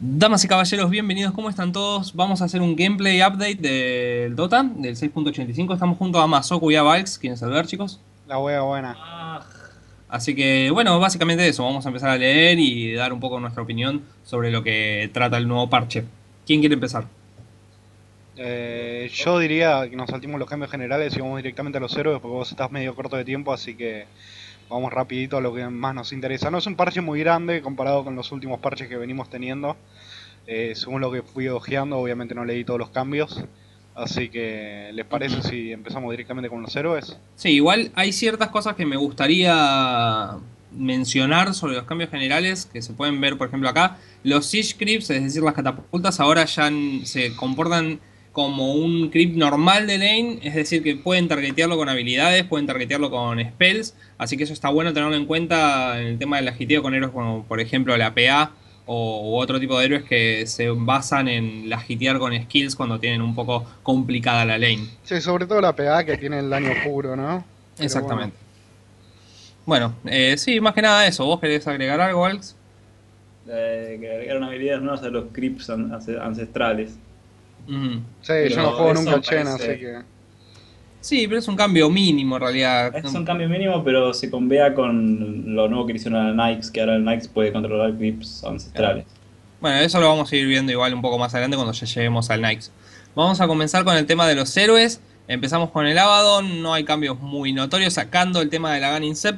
Damas y caballeros, bienvenidos, ¿cómo están todos? Vamos a hacer un gameplay update del Dota, del 6.85. Estamos junto a Masoku y a Valks, ¿quieren saludar, chicos? La hueá buena. Así que, bueno, básicamente eso, vamos a empezar a leer y dar un poco nuestra opinión sobre lo que trata el nuevo parche. ¿Quién quiere empezar? Yo diría que nos saltimos los cambios generales y vamos directamente a los héroes, porque vos estás medio corto de tiempo, así que vamos rapidito a lo que más nos interesa. No es un parche muy grande comparado con los últimos parches que venimos teniendo. Según lo que fui hojeando, obviamente no leí todos los cambios. Así que, ¿les parece si empezamos directamente con los héroes? Sí, igual hay ciertas cosas que me gustaría mencionar sobre los cambios generales que se pueden ver, por ejemplo, acá. Los Siege Creeps, es decir, las catapultas, ahora ya se comportan como un creep normal de lane, es decir que pueden targetearlo con habilidades, pueden targetearlo con spells, así que eso está bueno tenerlo en cuenta en el tema del agiteo con héroes como por ejemplo la PA o otro tipo de héroes que se basan en agitear con skills cuando tienen un poco complicada la lane. Sí, sobre todo la PA que tiene el daño puro, ¿no? Pero exactamente. Bueno, sí, más que nada eso. ¿Vos querés agregar algo, Alex? Que agregaron habilidades nuevas a los creeps ancestrales. Sí, pero yo no juego nunca Chen, así que... Sí, pero es un cambio mínimo en realidad. Es un cambio mínimo, pero se convea con lo nuevo que hicieron a Nikes, que ahora el Nikes puede controlar clips ancestrales. Bueno, eso lo vamos a ir viendo igual un poco más adelante cuando ya lleguemos al Nikes. Vamos a comenzar con el tema de los héroes. Empezamos con el Abaddon, no hay cambios muy notorios, sacando el tema del Aghanim's.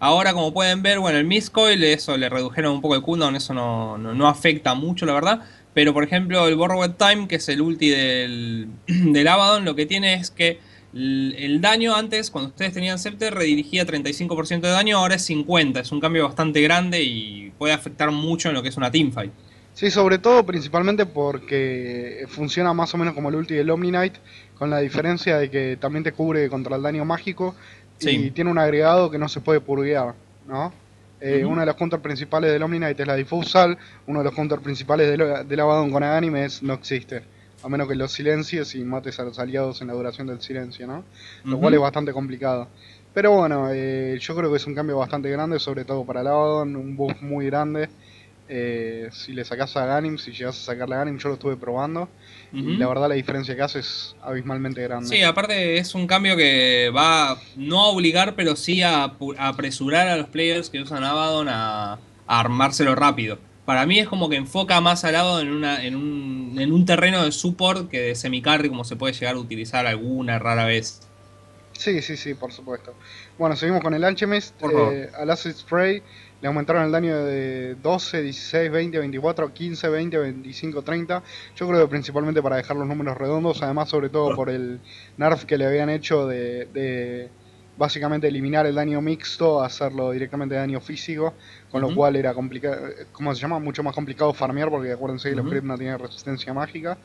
Ahora, como pueden ver, bueno, el Miscoil, eso le redujeron un poco el cooldown, eso no afecta mucho, la verdad. Pero por ejemplo el Borrowed Time, que es el ulti del Abaddon, lo que tiene es que el daño antes, cuando ustedes tenían Scepter, redirigía 35% de daño, ahora es 50%. Es un cambio bastante grande y puede afectar mucho en lo que es una teamfight. Sí, sobre todo principalmente porque funciona más o menos como el ulti del Omni Knight, con la diferencia de que también te cubre contra el daño mágico y sí, tiene un agregado que no se puede purguear, ¿no? Uno de los counters principales del Omni Knight es la Diffusal. Uno de los counters principales del Abaddon con Aghanime es no existe, a menos que los silencies y mates a los aliados en la duración del silencio, ¿no? Lo cual es bastante complicado. Pero bueno, yo creo que es un cambio bastante grande, sobre todo para el Abaddon, un buff muy grande. Si le sacas a Aghanime, si llegas a sacarle a Aghanime, yo lo estuve probando y la verdad la diferencia que hace es abismalmente grande. Sí, aparte es un cambio que va no a obligar, pero sí a apresurar a los players que usan Abaddon a armárselo rápido. Para mí es como que enfoca más al Abaddon en un terreno de support que de semicarry, como se puede llegar a utilizar alguna rara vez. Sí, sí, sí, por supuesto. Bueno, seguimos con el Alchemist. Al Acid Spray le aumentaron el daño de 12, 16, 20, 24, 15, 20, 25, 30. Yo creo que principalmente para dejar los números redondos, además sobre todo por el nerf que le habían hecho de básicamente eliminar el daño mixto, hacerlo directamente de daño físico, con lo cual era complicado, ¿cómo se llama? Mucho más complicado farmear, porque acuérdense que los creeps no tienen resistencia mágica,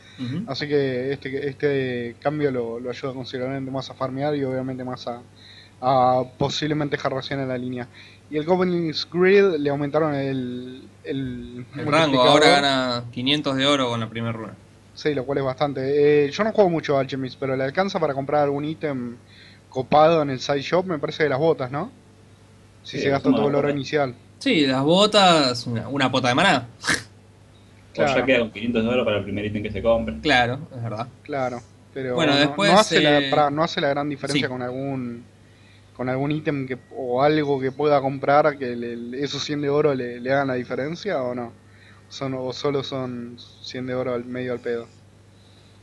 así que este cambio lo ayuda considerablemente más a farmear y obviamente más a posiblemente dejar recién en la línea. Y el Goblin's Grid le aumentaron el rango, ahora gana 500 de oro con la primera runa. Sí, lo cual es bastante. Yo no juego mucho a Alchemist, pero le alcanza para comprar algún ítem copado en el side shop, me parece, de las botas, ¿no? Si sí, se gasta todo el oro inicial. Sí, las botas, una pota de maná. Claro. O ya queda con 500 de oro para el primer ítem que se compre. Claro, es verdad. Claro, pero bueno, después, no hace la gran diferencia con algún ítem que, o algo que pueda comprar, que esos 100 de oro le hagan la diferencia, o no. O solo son 100 de oro al medio al pedo.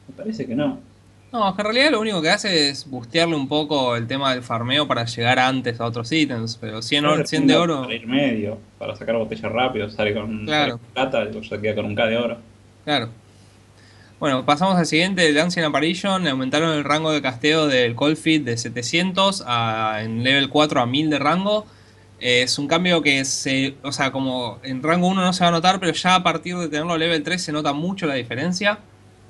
Me parece que no. No, en realidad lo único que hace es bustearle un poco el tema del farmeo para llegar antes a otros ítems, pero 100 de oro... Para ir medio, para sacar botella rápido, sale con plata, ya queda con un K de oro. Claro. Bueno, pasamos al siguiente, Lancet Apparition. Aumentaron el rango de casteo del Coldfeet de 700 en level 4 a 1000 de rango. Es un cambio que o sea, como en rango 1 no se va a notar, pero ya a partir de tenerlo level 3 se nota mucho la diferencia.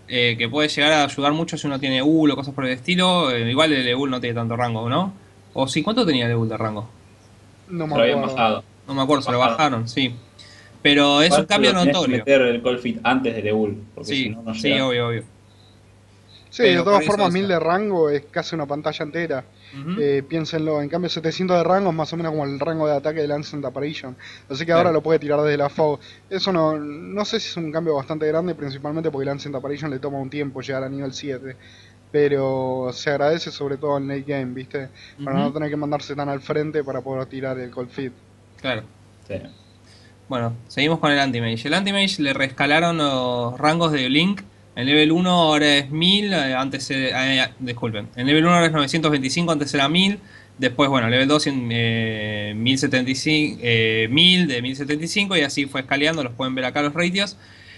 Que puede llegar a ayudar mucho si uno tiene Eul o cosas por el estilo. Igual el Eul no tiene tanto rango, ¿no? O sí, ¿cuánto tenía el Eul de rango? No me acuerdo. Se lo bajaron, sí. Pero es un cambio notorio. Meter el Coldfeet antes del Eul, porque sí, si no, no llega. Sí, obvio, obvio. Sí, pero de todas formas, 1000 de rango es casi una pantalla entera. Piénsenlo, en cambio 700 de rango es más o menos como el rango de ataque de Lancet Apparition. Así que ahora lo puede tirar desde la FAO. Eso no sé si es un cambio bastante grande, principalmente porque Lancet Apparition le toma un tiempo llegar a nivel 7. Pero se agradece sobre todo en late game, ¿viste? Para no tener que mandarse tan al frente para poder tirar el cold feed. Claro. Sí. Bueno, seguimos con el Anti-Mage. El Anti-Mage le rescalaron los rangos de Blink. En level 1 ahora es 1000, antes disculpen. En level 1 ahora es 925, antes era 1000. Después, bueno, level 2 1075, 1000 de 1075 y así fue escaleando. Los pueden ver acá los ratios.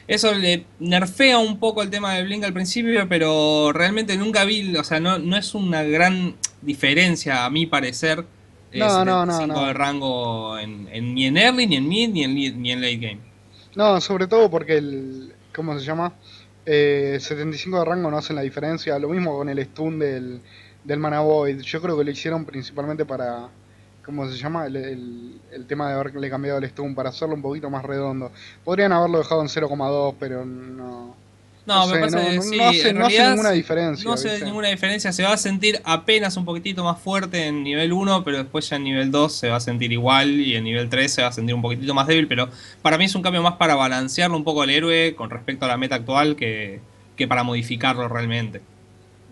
Eso le nerfea un poco el tema de Blink al principio, pero realmente nunca vi, o sea, no es una gran diferencia a mi parecer. No. De rango ni en early, ni en mid, ni en late game. No, sobre todo porque el... ¿Cómo se llama? 75 de rango no hacen la diferencia. Lo mismo con el stun del Mana Void. Yo creo que lo hicieron principalmente para, ¿cómo se llama? El tema de haberle cambiado el stun, para hacerlo un poquito más redondo. Podrían haberlo dejado en 0,2, pero no hace ninguna diferencia. No hace ninguna diferencia. Se va a sentir apenas un poquitito más fuerte en nivel 1, pero después ya en nivel 2 se va a sentir igual, y en nivel 3 se va a sentir un poquitito más débil. Pero para mí es un cambio más para balancearlo un poco al héroe con respecto a la meta actual que para modificarlo realmente.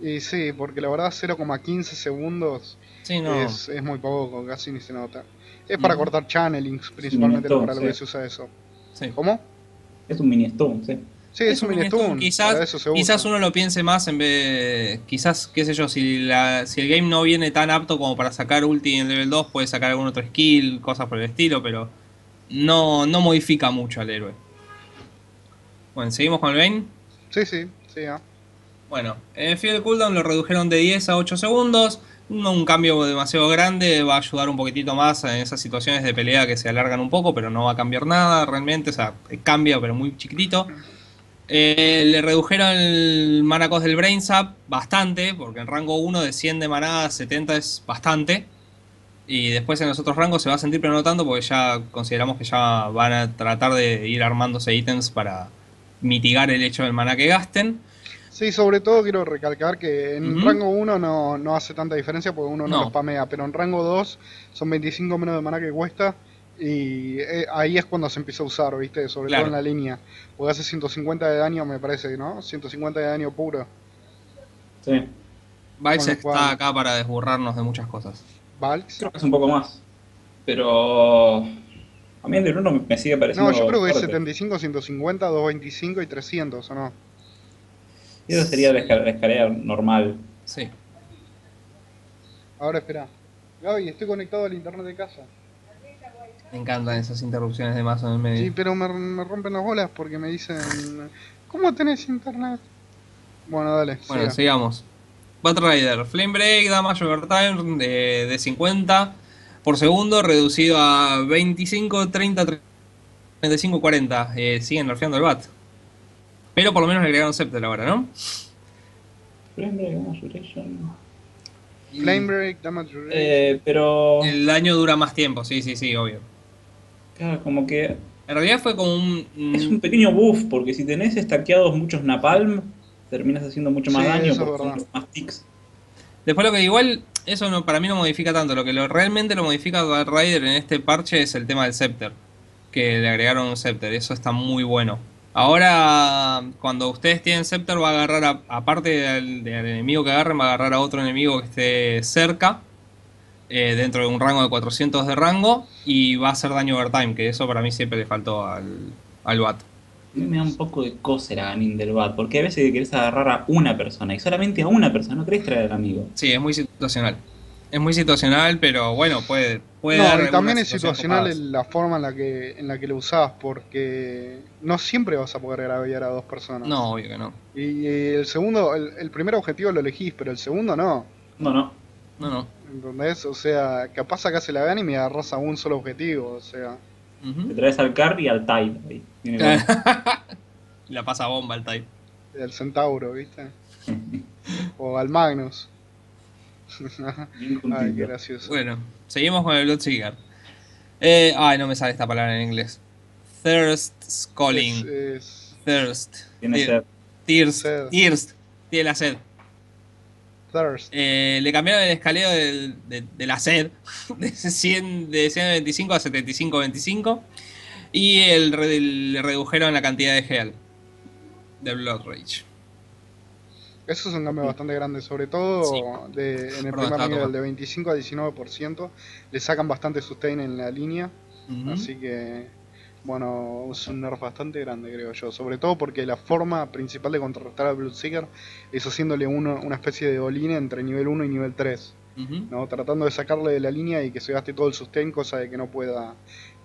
Y sí, porque la verdad 0,15 segundos sí, no. es muy poco, casi ni se nota. Es para cortar channelings principalmente, para lo que se usa eso. Sí. ¿Cómo? Es un mini stun, sí. Sí, es un mini-stun. Quizás uno lo piense más en vez... Quizás, qué sé yo, si el game no viene tan apto como para sacar ulti en level 2, puede sacar algún otro skill, cosas por el estilo, pero no modifica mucho al héroe. Bueno, ¿seguimos con el Vayne? Sí. Bueno, en el Field Cooldown lo redujeron de 10 a 8 segundos. No un cambio demasiado grande, va a ayudar un poquitito más en esas situaciones de pelea que se alargan un poco, pero no va a cambiar nada realmente. O sea, cambia, pero muy chiquitito. Le redujeron el mana cost del Brainsap bastante, porque en rango 1 de 100 de maná a 70 es bastante. Y después en los otros rangos se va a sentir, pero no tanto, porque ya consideramos que ya van a tratar de ir armándose ítems para mitigar el hecho del maná que gasten. Sí, sobre todo quiero recalcar que en rango 1 no hace tanta diferencia, porque uno no lo spamea, pero en rango 2 son 25 menos de maná que cuesta. Y ahí es cuando se empieza a usar, ¿viste? Sobre todo en la línea. Porque hace 150 de daño, me parece, ¿no? 150 de daño puro. Sí. Valks está acá para desburrarnos de muchas cosas. ¿Valks? Creo que es un poco más. Pero... a mí el de Bruno me sigue pareciendo... No, yo creo que es 75, 150, 225 y 300, ¿o no? Eso sería la escalera normal. Sí. Ahora, espera. Gaby, estoy conectado al internet de casa. Me encantan esas interrupciones de mazo en el medio. Sí, pero me rompen las bolas porque me dicen... ¿Cómo tenés internet? Bueno, dale. Bueno, sigamos. Batrider, Flame Break, damage overtime de 50 por segundo, reducido a 25, 30, 35, 40. Siguen nerfeando el Bat. Pero por lo menos le agregaron Scepter ahora, ¿no? Flame Break, damage duration... Flame Break, damage duration. Pero... el daño dura más tiempo, sí, obvio. Claro, como que... en realidad fue como un... es un pequeño buff, porque si tenés stackeados muchos Napalm, terminas haciendo mucho más daño, porque más ticks. Después lo que igual, eso para mí no modifica tanto. Lo que realmente lo modifica Dark Rider en este parche es el tema del Scepter. Que le agregaron un Scepter, eso está muy bueno. Ahora, cuando ustedes tienen Scepter, va a agarrar, aparte del enemigo que agarren, va a agarrar a otro enemigo que esté cerca, dentro de un rango de 400 de rango, y va a hacer daño overtime, que eso para mí siempre le faltó al Bat. A mí me da un poco de coser a Aghanim del Bat, porque a veces querés agarrar a una persona, y solamente a una persona, no querés traer al amigo. Sí, es muy situacional. Es muy situacional, pero bueno, puede dar. Y también es situacional la forma en la que lo usás, porque no siempre vas a poder agraviar a dos personas. No, obvio que no. Y el segundo, el primer objetivo lo elegís, pero el segundo no. No. ¿Entendés? O sea, capaz sacás el Aghanim y agarrás a un solo objetivo, o sea. Te traes al Carry y al Tide ahí. La pasa bomba al Tide. El Centauro, ¿viste? O al Magnus. Ay, qué gracioso. Bueno, seguimos con el Bloodseeker. Ay, no me sale esta palabra en inglés. Thirst calling. Thirst. Tiene sed. Thirst. Tiene la sed. Thirst. Le cambiaron el escaleo de la sed de 125 a 75-25. Y le redujeron la cantidad de Heal de Blood Rage. Eso es un cambio bastante grande, sobre todo sí. En el primer nivel, de 25 a 19%. Le sacan bastante sustain en la línea. Así que, bueno, es un nerf bastante grande, creo yo. Sobre todo porque la forma principal de contrarrestar al Bloodseeker es haciéndole una especie de all-in entre nivel 1 y nivel 3. ¿No? Tratando de sacarle de la línea y que se gaste todo el sustain, cosa de que no pueda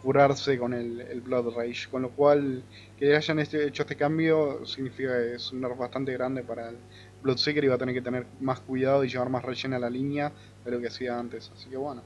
curarse con el Blood Rage, con lo cual que hayan hecho este cambio significa que es un nerf bastante grande para el Bloodseeker y va a tener que tener más cuidado y llevar más relleno a la línea de lo que hacía antes, así que bueno.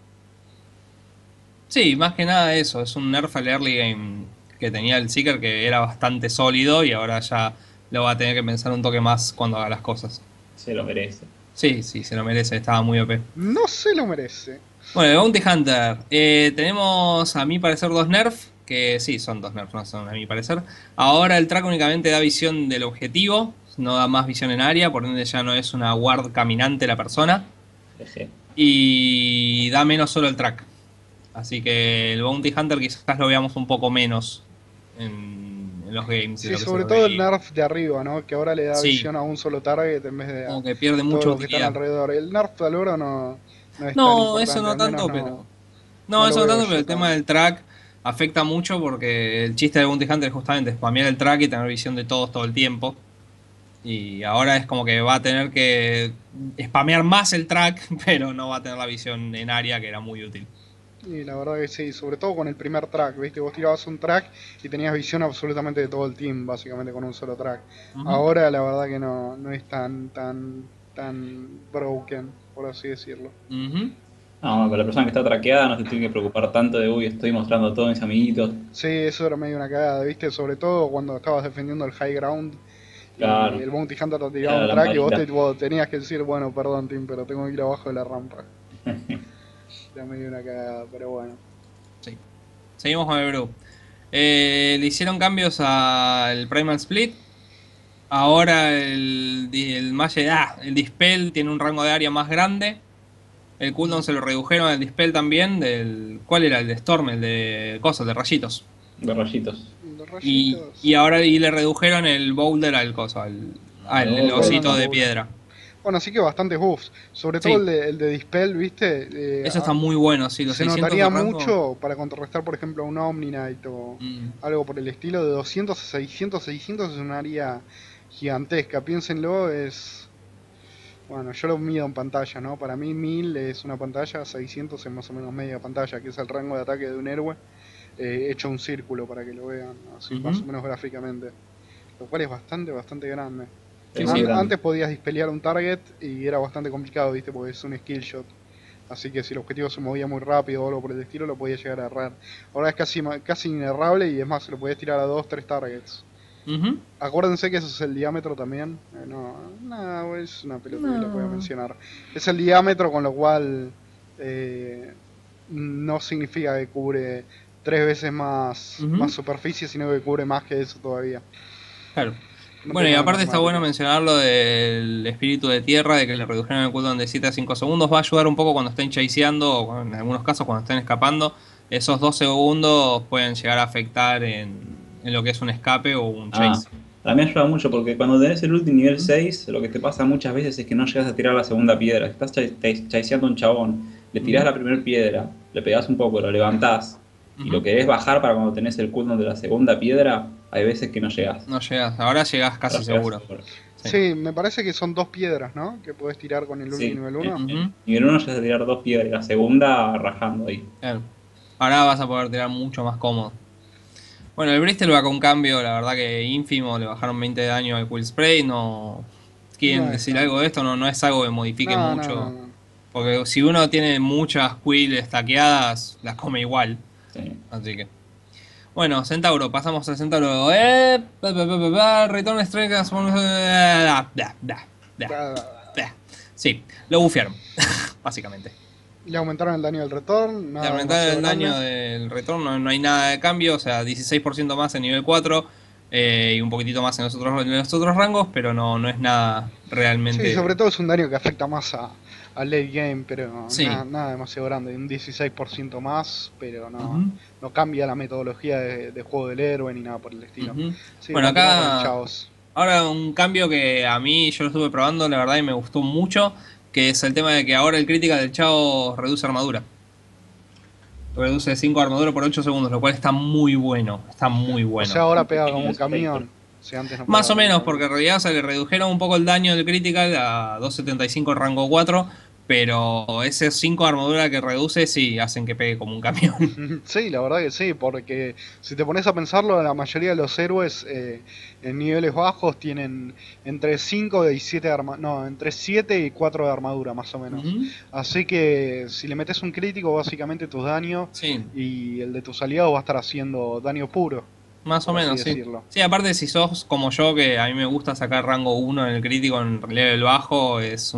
Sí, más que nada eso, es un nerf al early game que tenía el Seeker, que era bastante sólido, y ahora ya lo va a tener que pensar un toque más cuando haga las cosas. Se lo merece. Sí, sí, se lo merece, estaba muy OP. No se lo merece. Bueno, Bounty Hunter, tenemos a mi parecer dos nerfs, que sí, son dos nerfs, no son a mi parecer. Ahora el track únicamente da visión del objetivo, no da más visión en área, por ende ya no es una ward caminante la persona. Eje. Y da menos solo el track, así que el Bounty Hunter quizás lo veamos un poco menos en los games. Sí, sobre todo el nerf de arriba, ¿no? Que ahora le da visión a un solo target en vez de como que pierde mucho los que están alrededor. El nerf de Alora no, eso no tanto, pero... No, eso no tanto, pero el tema del track afecta mucho porque el chiste de Bounty Hunter es justamente spamear el track y tener visión de todos todo el tiempo. Y ahora es como que va a tener que spamear más el track, pero no va a tener la visión en área que era muy útil. Y la verdad que sí, sobre todo con el primer track, ¿viste? Vos tirabas un track y tenías visión absolutamente de todo el team, básicamente con un solo track. Ahora la verdad que no es tan broken, por así decirlo. No, pero la persona que está traqueada no se tiene que preocupar tanto de, uy, estoy mostrando a todos mis amiguitos. Sí, eso era medio una cagada, ¿viste? Sobre todo cuando estabas defendiendo el high ground. Claro. Y el Bounty Hunter te tiraba un track y vos tenías que decir, bueno, perdón, team, pero tengo que ir abajo de la rampa. Era medio una cagada, pero bueno. Sí. Seguimos con el Brew. Le hicieron cambios al Primal Split. Ahora el Dispel tiene un rango de área más grande. El cooldown se lo redujeron al Dispel también. ¿Cuál era? El de Storm, el de cosas, de rayitos. De rayitos. Y ahora le redujeron el Boulder al coso, al osito de piedra. Bueno, así que bastantes buffs. Sobre todo el de Dispel, ¿viste? Eso está muy bueno, sí. Los se notaría mucho para contrarrestar, por ejemplo, a un Omni Knight o algo por el estilo. De 200 a 600, 600 es un área gigantesca. Piénsenlo, es... Bueno, yo lo mido en pantalla, ¿no? Para mí 1000 es una pantalla, 600 es más o menos media pantalla, que es el rango de ataque de un héroe hecho un círculo para que lo vean, así más o menos gráficamente. Lo cual es bastante grande. Antes podías dispelear un target y era bastante complicado, ¿viste? Porque es un skill shot. Así que si el objetivo se movía muy rápido o algo por el estilo, lo podías llegar a errar. Ahora es casi inerrable y es más, lo podías tirar a 2-3 targets. Acuérdense que eso es el diámetro también. No, es una pelota que lo voy a mencionar. Es el diámetro, con lo cual no significa que cubre 3 veces más superficie, sino que cubre más que eso todavía. Claro. No, bueno, y aparte está bueno mencionar lo del espíritu de tierra, de que le redujeron el cooldown de 7 a 5 segundos. Va a ayudar un poco cuando estén chaseando o en algunos casos cuando estén escapando. Esos 2 segundos pueden llegar a afectar en lo que es un escape o un chase. También ayuda mucho porque cuando tenés el ulti nivel 6, lo que te pasa muchas veces es que no llegas a tirar la segunda piedra. Estás chaseando a un chabón, le tirás la primera piedra, le pegás un poco, lo levantás y lo querés bajar para cuando tenés el cooldown de la segunda piedra. Hay veces que no llegás. No llegás, ahora llegás casi seguro. Sí, me parece que son 2 piedras, ¿no? Que podés tirar con el ulti nivel 1. Nivel 1 llegas a tirar 2 piedras, la segunda rajando ahí. Bien. Ahora vas a poder tirar mucho más cómodo. Bueno, el Bristol va con cambio, la verdad que ínfimo, le bajaron 20 de daño al Quill Spray, ¿Quieren decir algo de esto? No es algo que modifique mucho. No. Porque si uno tiene muchas Quill stackeadas, las come igual. Sí. Así que... Bueno, Centauro, pasamos al Centauro. Retorno Strike... Sí, lo bufearon, básicamente. Le aumentaron el daño del retorno. Le aumentaron el daño del retorno, no hay nada de cambio, o sea, 16% más en nivel 4, y un poquitito más en los otros rangos, pero no es nada realmente... Sí, sobre todo es un daño que afecta más a late game, pero sí, nada demasiado grande, un 16% más, pero no cambia la metodología de juego del héroe ni nada por el estilo. Sí, bueno, acá ahora un cambio que a mí, yo lo estuve probando, la verdad, y me gustó mucho, que es el tema de que ahora el crítica del Chao reduce armadura. Reduce 5 armadura por 8 segundos, lo cual está muy bueno, O sea, ahora pega como un camión. Si antes no pegaba. Más o menos, porque en realidad se le redujeron un poco el daño del critical a 275 rango 4, pero ese 5 armadura que reduce sí hacen que pegue como un camión. Sí, la verdad que sí, porque si te pones a pensarlo, la mayoría de los héroes en niveles bajos tienen entre 5 y 7 de armadura, no, entre 7 y 4 de armadura más o menos. Así que si le metes un crítico, básicamente tus daños y el de tus aliados va a estar haciendo daño puro. Más o menos, sí. Sí, aparte si sos como yo, que a mí me gusta sacar rango 1 en el crítico, en realidad el bajo es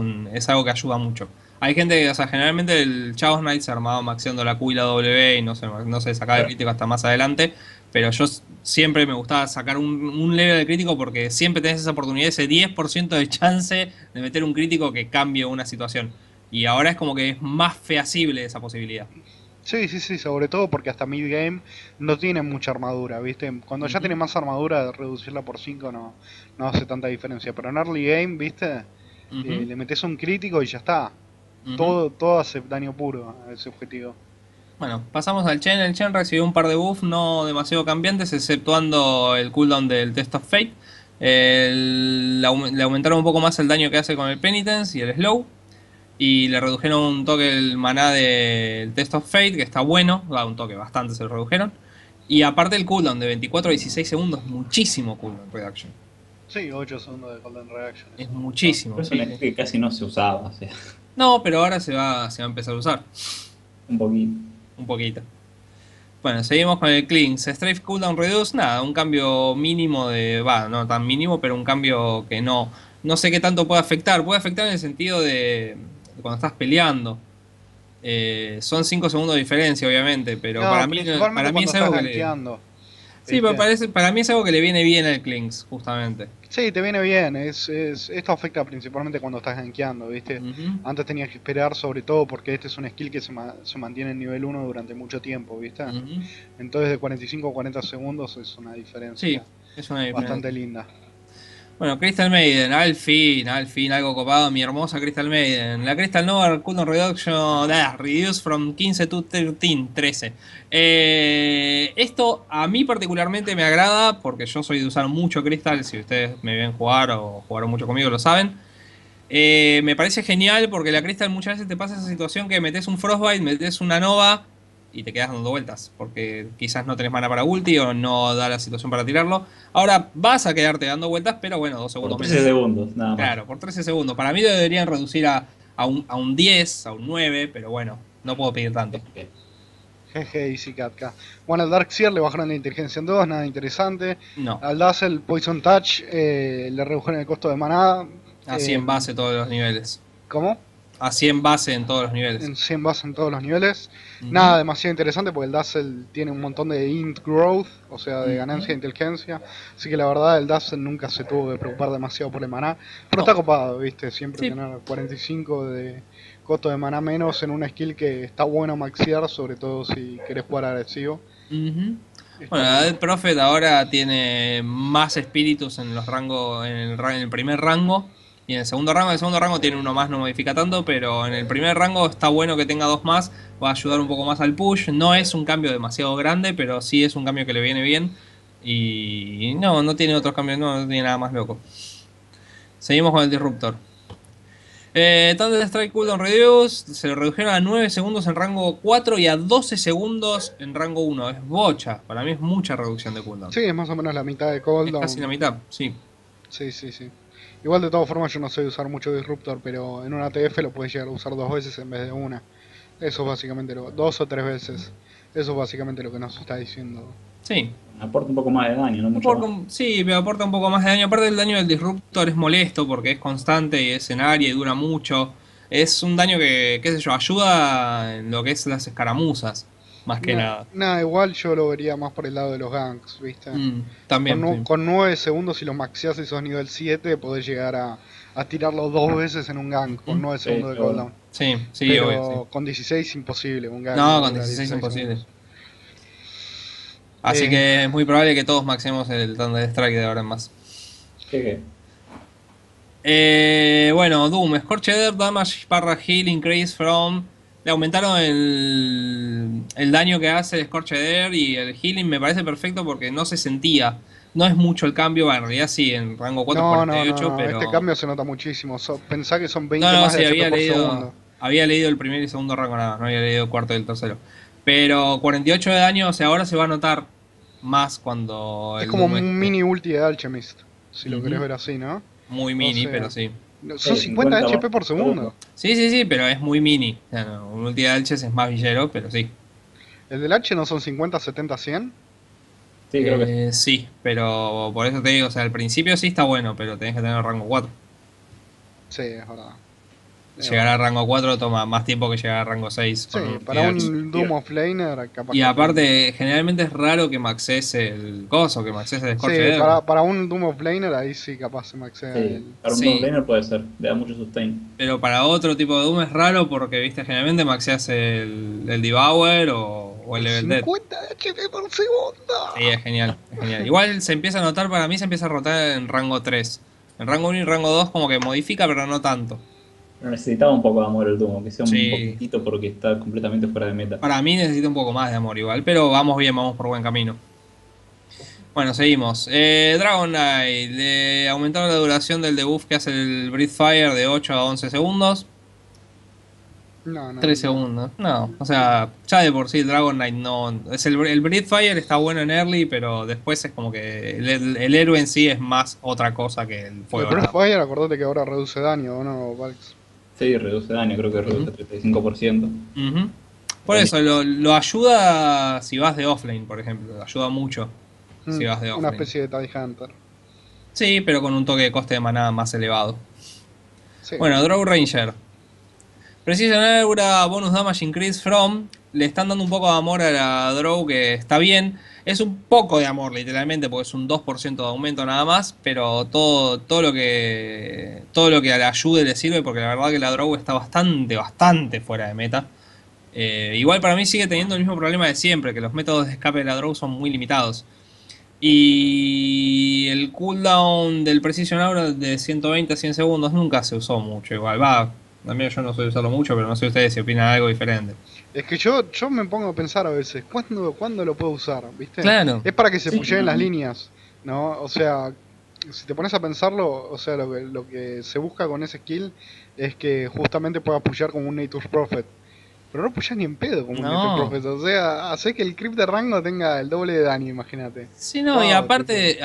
algo que ayuda mucho. Hay gente que, o sea, generalmente el Chaos Knight se armaba maxiando la Q y la W y no se sacaba el crítico hasta más adelante, pero yo siempre me gustaba sacar un level de crítico porque siempre tenés esa oportunidad, ese 10% de chance de meter un crítico que cambie una situación. Y ahora es como que es más feasible esa posibilidad. Sí, sí, sí, sobre todo porque hasta mid-game no tienen mucha armadura, ¿viste? Cuando ya tienen más armadura, reducirla por 5 no hace tanta diferencia. Pero en early game, ¿viste? Le metes un crítico y ya está. Todo hace daño puro a ese objetivo. Bueno, pasamos al Chen. El Chen recibió un par de buffs no demasiado cambiantes, exceptuando el cooldown del Test of Fate. Le aumentaron un poco más el daño que hace con el Penitence y el Slow. Y le redujeron un toque el maná del Test of Fate, que está bueno, da un toque bastante, se lo redujeron. Y aparte el cooldown de 24 a 16 segundos, muchísimo cooldown reduction. Sí, 8 segundos de cooldown reduction. Es muchísimo. Pero eso es que casi no se usaba. O sea. No, pero ahora se va a empezar a usar. Un poquito. Un poquito. Bueno, seguimos con el Cleanse. Strafe cooldown reduce, nada, un cambio mínimo de... Va, no tan mínimo, pero un cambio que no sé qué tanto puede afectar. Puede afectar en el sentido de... cuando estás peleando, son 5 segundos de diferencia, obviamente, pero no, para mí es algo que le... Sí, pero para mí es algo que le viene bien al Cleanse, justamente. Sí, te viene bien. Esto afecta principalmente cuando estás gankeando, ¿viste? Antes tenías que esperar, sobre todo porque este es un skill que se mantiene en nivel 1 durante mucho tiempo, ¿viste? Entonces de 45 a 40 segundos es una diferencia. Sí, es una diferencia bastante linda. Bueno, Crystal Maiden, al fin, algo copado, mi hermosa Crystal Maiden. La Crystal Nova cooldown reduction, reduce from 15 to 13. Esto a mí particularmente me agrada porque yo soy de usar mucho Crystal, si ustedes me ven jugar o jugaron mucho conmigo lo saben. Me parece genial porque la Crystal muchas veces te pasa esa situación que metes un Frostbite, metes una Nova y te quedas dando vueltas, porque quizás no tenés mana para ulti o no da la situación para tirarlo. Ahora vas a quedarte dando vueltas, pero bueno, 2 segundos. Por 13 segundos, nada más. Claro, por 13 segundos. Para mí lo deberían reducir a un 10, a un 9, pero bueno, no puedo pedir tanto. Jeje, easy Katka. Bueno, al Darkseer le bajaron la inteligencia en 2, nada interesante. No. Al Dazzle, Poison Touch, le redujeron el costo de maná. Así en base todos los niveles. ¿Cómo? A 100 base en todos los niveles. En 100 base en todos los niveles. Nada demasiado interesante porque el Dazzle tiene un montón de int growth, o sea, de ganancia de inteligencia. Así que la verdad, el Dazzle nunca se tuvo que preocupar demasiado por el maná. Pero está copado, ¿viste? Siempre tener 45 de costo de maná menos en un skill que está bueno maxear, sobre todo si querés jugar agresivo. Bueno, la Dead Prophet ahora tiene más espíritus en los rangos, en el primer rango. Y en el segundo rango tiene uno más, no modifica tanto, pero en el primer rango está bueno que tenga 2 más, va a ayudar un poco más al push. No es un cambio demasiado grande, pero sí es un cambio que le viene bien. Y no tiene otros cambios, no tiene nada más loco. Seguimos con el Disruptor. Thunderstrike cooldown reduce, se lo redujeron a 9 segundos en rango 4 y a 12 segundos en rango 1. Es bocha, para mí es mucha reducción de cooldown. Sí, es más o menos la mitad de cooldown. Es casi la mitad, sí. Sí, sí, sí. Igual de todas formas yo no sé usar mucho Disruptor, pero en una TF lo puedes llegar a usar 2 veces en vez de una. Eso es básicamente lo... 2 o 3 veces. Eso es básicamente lo que nos está diciendo. Sí. Aporta un poco más de daño, ¿no? Mucho más. Sí, me aporta un poco más de daño. Aparte el daño del Disruptor es molesto porque es constante y es en área y dura mucho. Es un daño que, qué sé yo, ayuda en lo que es las escaramuzas. más que nada. Nada, igual yo lo vería más por el lado de los ganks, ¿viste? También. Con 9 segundos, si los maxeás y sos nivel 7, podés llegar a tirarlo dos veces en un gank, con 9 segundos de cooldown. Sí, sí, pero obvio, sí. Con 16 imposible un gank. No, con 16 imposible. Así que es muy probable que todos maxemos el Thunderstrike de ahora en más. Bueno, Doom, Scorched Earth, Damage, Parra, Heal, Increase from... Le aumentaron el daño que hace Scorched Earth y el healing me parece perfecto porque no se sentía. No es mucho el cambio, bueno, en realidad sí, en rango 448, no, pero... este cambio se nota muchísimo. Pensá que son 20 más de HP por segundo. Había leído el primer y segundo rango nada, no había leído el cuarto y el tercero. Pero 48 de daño, o sea, ahora se va a notar más cuando... Es como un mini ulti de Alchemist, si lo querés ver así, ¿no? Muy mini, pero sí. Son 50 HP por segundo. Sí, sí, sí, pero es muy mini. O sea, no, un ulti de Alches es más villero, pero sí. ¿El del H no son 50, 70, 100? Sí, creo que sí, pero por eso te digo, o sea, al principio sí está bueno, pero tenés que tener rango 4. Sí, es verdad. Llegar a rango 4 toma más tiempo que llegar a rango 6. Sí, para un Doom offlaner capaz. Y aparte, generalmente es raro que maxees el coso, que maxees el Scorched Earth. Sí, para un Doom offlaner ahí sí capaz se maxea el... Para un Doom offlaner puede ser, le da mucho sustain. Pero para otro tipo de Doom es raro porque, viste, generalmente maxeas el Devourer o el Level Dead. 50 HP por segundo. Sí, es genial, es genial. Igual se empieza a notar, para mí se empieza a rotar en rango 3. En rango 1 y rango 2 como que modifica, pero no tanto. Pero necesitaba un poco de amor el Doom, que sea un poquitito porque está completamente fuera de meta. Para mí necesita un poco más de amor igual, pero vamos bien, vamos por buen camino. Bueno, seguimos. Dragon Knight, aumentaron la duración del debuff que hace el Breathfire de 8 a 11 segundos. No, no. 3 segundos, no. O sea, ya de por sí el Dragon Knight no... Es el Breathfire está bueno en early, pero después es como que el héroe en sí es más otra cosa que el fuego. El Breathfire, acordate que ahora reduce daño, ¿o no, Valks? Sí, reduce daño, creo que reduce 35%. Por eso, lo ayuda si vas de offlane, por ejemplo. Lo ayuda mucho si vas de offlane. Una especie de Tide Hunter. Sí, pero con un toque de coste de maná más elevado. Sí. Bueno, Draw Ranger. Precision Aura, Bonus Damage Increase from. Le están dando un poco de amor a la Draw, que está bien. Es un poco de amor, literalmente, porque es un 2% de aumento nada más, pero todo lo que le ayude le sirve, porque la verdad que la Draw está bastante fuera de meta. Igual para mí sigue teniendo el mismo problema de siempre, que los métodos de escape de la Draw son muy limitados. Y el cooldown del Precision Aura de 120 a 100 segundos nunca se usó mucho, igual va... También yo no soy usarlo mucho, pero no sé ustedes si opinan algo diferente. Es que yo me pongo a pensar a veces, ¿cuándo lo puedo usar? ¿Viste? Claro. Es para que se pushen las líneas, ¿no? O sea, si te pones a pensarlo, o sea, lo que se busca con ese skill es que justamente puedas pushear como un Nature's Prophet. Pero no pushas ni en pedo como un Nature's Prophet. O sea, hace que el creep de rango tenga el doble de daño, imagínate. Sí, no, y aparte de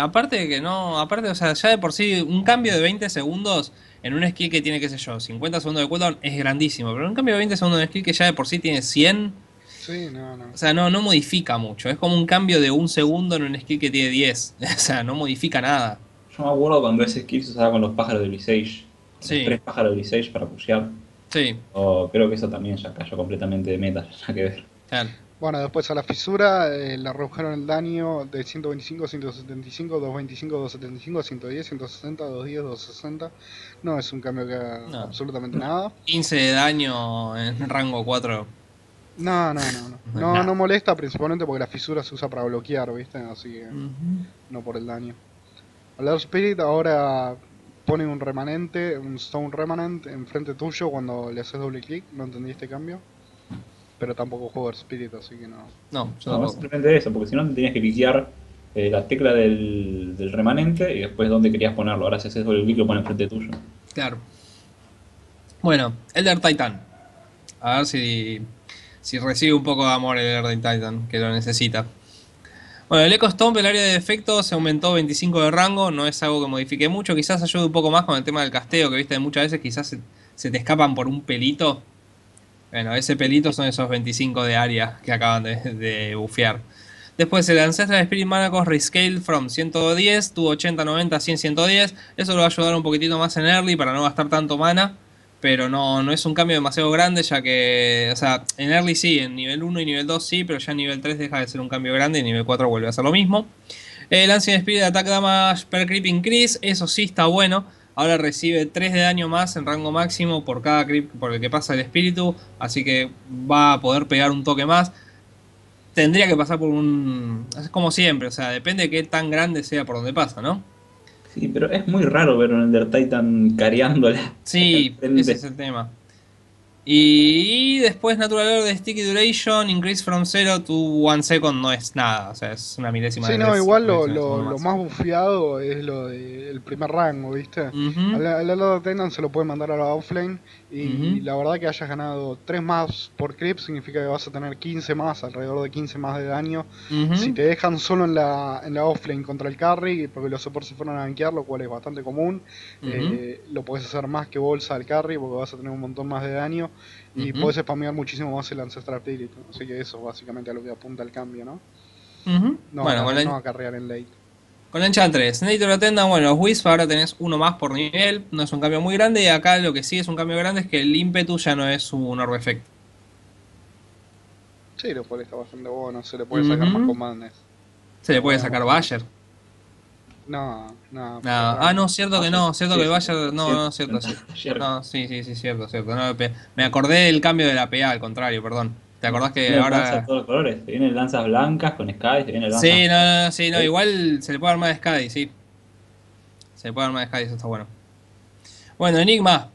que no, aparte, o sea, ya de por sí, un cambio de 20 segundos... En un skill que tiene, qué sé yo, 50 segundos de cooldown es grandísimo. Pero en cambio 20 segundos de skill que ya de por sí tiene 100. Sí, no. O sea, no modifica mucho. Es como un cambio de un segundo en un skill que tiene 10. O sea, no modifica nada. Yo me acuerdo cuando ese skill se usaba con los pájaros de Lisage. Sí. Los 3 pájaros de Lisage para pushear. Sí. O creo que eso también ya cayó completamente de meta. Ya que ver. Claro. Bueno, después a la fisura le redujeron el daño de 125 a 175, 225 a 275, 110, 160, 210, 260. No es un cambio que haga absolutamente nada. 15 de daño en rango 4. No molesta principalmente porque la fisura se usa para bloquear, ¿viste? Así que no por el daño. Blood Spirit ahora pone un remanente, un Stone Remanent enfrente tuyo cuando le haces doble clic. ¿No entendí este cambio? Pero tampoco juego Spirit, así que no. No, simplemente eso, porque si no te tenías que cliquear la tecla del remanente y después dónde querías ponerlo. Ahora si haces doble clic lo pones frente tuyo. Claro. Bueno, Elder Titan. A ver si recibe un poco de amor el Elder Titan, que lo necesita. Bueno, el Echo Stomp, el área de efecto, se aumentó 25 de rango. No es algo que modifique mucho. Quizás ayude un poco más con el tema del casteo, que viste muchas veces quizás se te escapan por un pelito. Bueno, ese pelito son esos 25 de área que acaban de bufear. Después el Ancestral Spirit Manacos Rescale from 110, tuvo 80, 90, 100, 110. Eso lo va a ayudar un poquitito más en early para no gastar tanto mana. pero no es un cambio demasiado grande, ya que, o sea, en early sí, en nivel 1 y nivel 2 sí, pero ya en nivel 3 deja de ser un cambio grande y en nivel 4 vuelve a ser lo mismo. El Ancient Speed de Attack Damage per Creep Increase, eso sí está bueno. Ahora recibe 3 de daño más en rango máximo por cada creep por el que pasa el espíritu, así que va a poder pegar un toque más. Tendría que pasar por un... es como siempre, o sea, depende de qué tan grande sea por donde pasa, ¿no? Sí, pero es muy raro ver un Ender Titan careándola. Sí, ese es el tema. Y después Natural Order de Sticky Duration, Increase from 0 to 1 second no es nada, o sea, es una milésima de... Sí, no, igual lo más bufiado es lo del primer rango, ¿viste? Al Ender Titan se lo puede mandar a la offlane y la verdad que hayas ganado 3 más por creep significa que vas a tener 15 más, alrededor de 15 más de daño. Si te dejan solo en la offlane contra el carry, porque los supports se fueron a banquear, lo cual es bastante común, lo puedes hacer más que bolsa al carry porque vas a tener un montón más de daño. Y puedes spamear muchísimo más el Ancestral Spirit. Así que eso básicamente a lo que apunta el cambio, ¿no? No, bueno, no va a carrear en late. Con la Enchantress, Nature Attendant, bueno, los Wisp ahora tenés uno más por nivel. No es un cambio muy grande. Y acá lo que sí es un cambio grande es que el ímpetu ya no es un orbe efecto. Sí, lo cual está bastante bueno. Se le puede sacar más comandes. Se le puede sacar Bayer. No. Ah, no, cierto que no, cierto que vaya. No, cierto, cierto. No, sí, cierto. No, me acordé del cambio de la PA, al contrario, perdón. ¿Te acordás que no, ahora... Lanzas todos los colores, se vienen lanzas blancas con Skadi, se vienen lanzas... Sí, no, igual se le puede armar Skadi, sí. Se le puede armar Skadi, eso está bueno. Bueno, Enigma.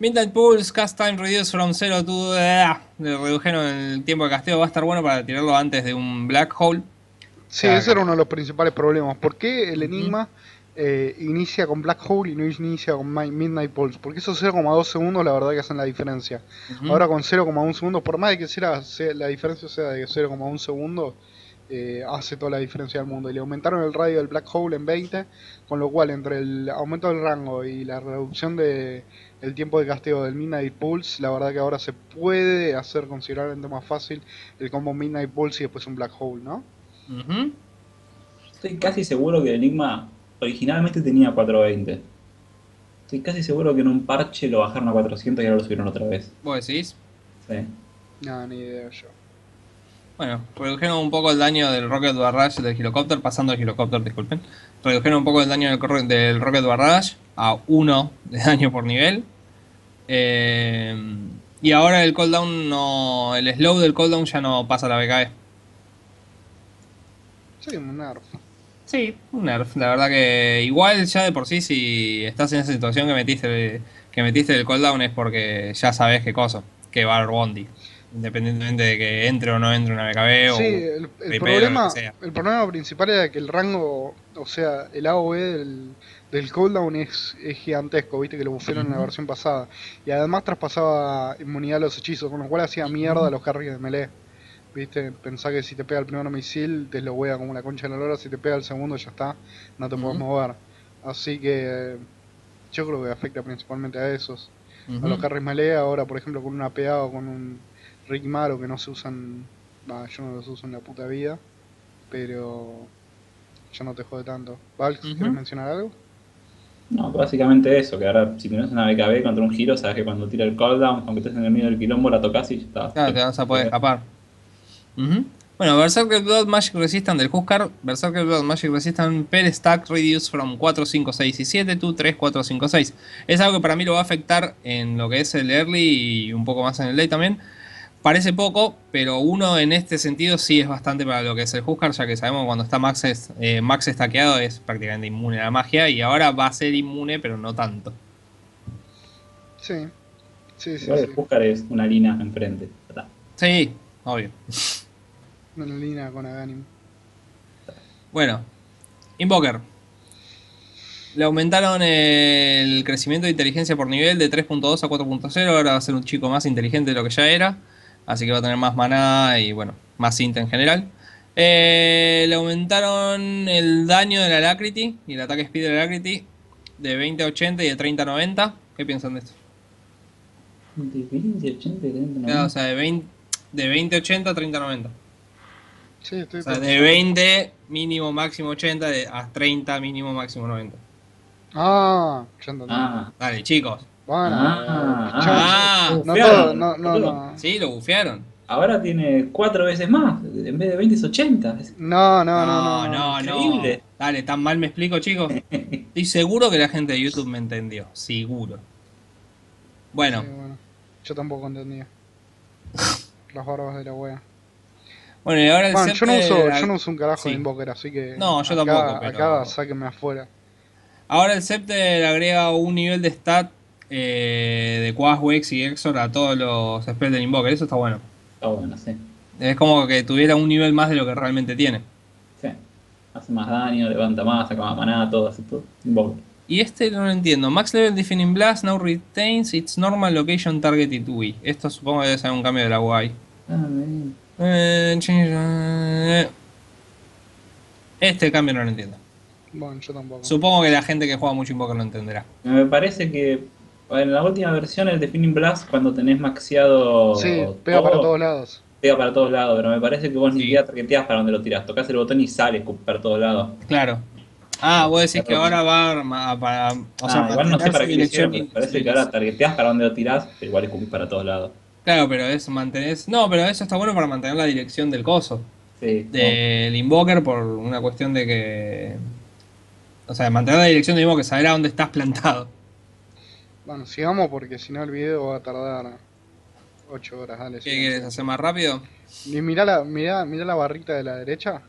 Midnight Pulse, Cast Time Reduce from 0 to... redujeron el tiempo de casteo, va a estar bueno para tirarlo antes de un Black Hole. Sí, ese era uno de los principales problemas. ¿Por qué el Enigma inicia con Black Hole y no inicia con Midnight Pulse? Porque esos 0,2 segundos la verdad que hacen la diferencia. Ahora con 0,1 segundos, por más de que la diferencia sea de 0,1 segundos, hace toda la diferencia del mundo. Y le aumentaron el radio del Black Hole en 20, con lo cual entre el aumento del rango y la reducción del tiempo de casteo del Midnight Pulse, la verdad que ahora se puede hacer considerablemente más fácil el combo Midnight Pulse y después un Black Hole, ¿no? Estoy casi seguro que el Enigma originalmente tenía 420. Estoy casi seguro que en un parche lo bajaron a 400 y ahora lo subieron otra vez. ¿Vos decís? Sí. No, ni idea yo. Bueno, redujeron un poco el daño del Rocket Barrage del Helicopter, pasando al Helicopter, disculpen. Redujeron un poco el daño del Rocket Barrage a 1 de daño por nivel. Y ahora el cooldown no... el slow del cooldown ya no pasa a la BKB. Sí, un nerf. Sí, un nerf. La verdad que igual ya de por sí, si estás en esa situación que metiste el cooldown es porque ya sabes qué cosa, que va al bondi, independientemente de que entre o no entre una BKB o... Sí, el problema principal era que el rango, o sea, el AOV del cooldown es gigantesco, viste que lo bufearon en la versión pasada. Y además traspasaba inmunidad a los hechizos, con lo cual hacía mierda a los carries de melee. ¿Viste? Pensá que si te pega el primer misil te lo wea como una concha de la lora, si te pega el segundo ya está, no te puedes mover. Así que yo creo que afecta principalmente a esos, a los carries melee. Ahora por ejemplo con una PA o con un Rick Maro que no se usan, yo no los uso en la puta vida, pero ya no te jode tanto. Valks, ¿quieres mencionar algo? No, básicamente eso, que ahora si tenés una BKB contra un giro, sabes que cuando tira el cooldown, aunque estés en el medio del quilombo, la tocas y ya está. Claro, te vas a poder escapar. Bueno, Berserker Blood Magic Resistant del Huskar. Berserker Blood Magic Resistant per stack reduce from 4, 5, 6 y 7 to 3, 4, 5, 6. Es algo que para mí lo va a afectar en lo que es el early y un poco más en el late también. Parece poco, pero uno en este sentido sí es bastante para lo que es el Huskar, ya que sabemos que cuando está Max stackeado es prácticamente inmune a la magia, y ahora va a ser inmune, pero no tanto. Sí. El Huskar es una línea enfrente, ¿verdad? Sí, obvio. Una línea con Aghanim. Bueno, Invoker. Le aumentaron el crecimiento de inteligencia por nivel de 3.2 a 4.0. Ahora va a ser un chico más inteligente de lo que ya era. Así que va a tener más maná y bueno, más cinta en general. Le aumentaron el daño de la Alacrity y el ataque speed de la Alacrity de 20 a 80 y de 30 a 90. ¿Qué piensan de esto? De 20 a 80 y 30 a 90. Claro, o sea, de 20 a 80 a 30 a 90. Sí, o sea, de 20 mínimo máximo 80 a 30 mínimo máximo 90. Ah, ya entendí. Dale, chicos. Bueno, no. Sí, lo bufearon. Ahora tiene 4 veces más. En vez de 20 es 80. No. Dale, tan mal me explico, chicos. Estoy seguro que la gente de YouTube me entendió. Seguro. Bueno. Sí, bueno. Yo tampoco entendía. Las barbas de la wea. Bueno, y ahora el bueno, yo no uso un carajo de Invoker, así que... No, yo acá, tampoco, pero... Acá sáquenme afuera. Ahora el Scepter agrega un nivel de stat de Quaswex y Exor a todos los spells del Invoker. Eso está bueno. Está bueno, sí. Es como que tuviera un nivel más de lo que realmente tiene. Sí. Hace más daño, levanta más, saca más manada, todo así. Todo. Invoker. Y este no lo entiendo. Max level defining blast now retains its normal location targeted UI. Esto supongo que debe ser un cambio de la UI. Este cambio no lo entiendo. Bueno, yo tampoco. Supongo que la gente que juega mucho Invoker lo entenderá. Me parece que en la última versión el Defining Blast, cuando tenés maxeado... Sí, pega todo, para todos lados. Pega para todos lados, pero me parece que vos ni siquiera targeteás para donde lo tirás. Tocás el botón y sales para todos lados. Claro. Ah, vos decís que ahora va a... Para, o sea, igual no sé para qué dirección. Me parece que ahora targeteás para donde lo tirás, pero igual escupís para todos lados. Claro, pero eso mantenés... No, pero eso está bueno para mantener la dirección del coso. Sí. Del Invoker por una cuestión de que... O sea, mantener la dirección de Invoker, saber a dónde estás plantado. Bueno, sigamos porque si no el video va a tardar 8 horas. Dale, ¿qué quieres hacer más rápido? Y mirá la barrita de la derecha.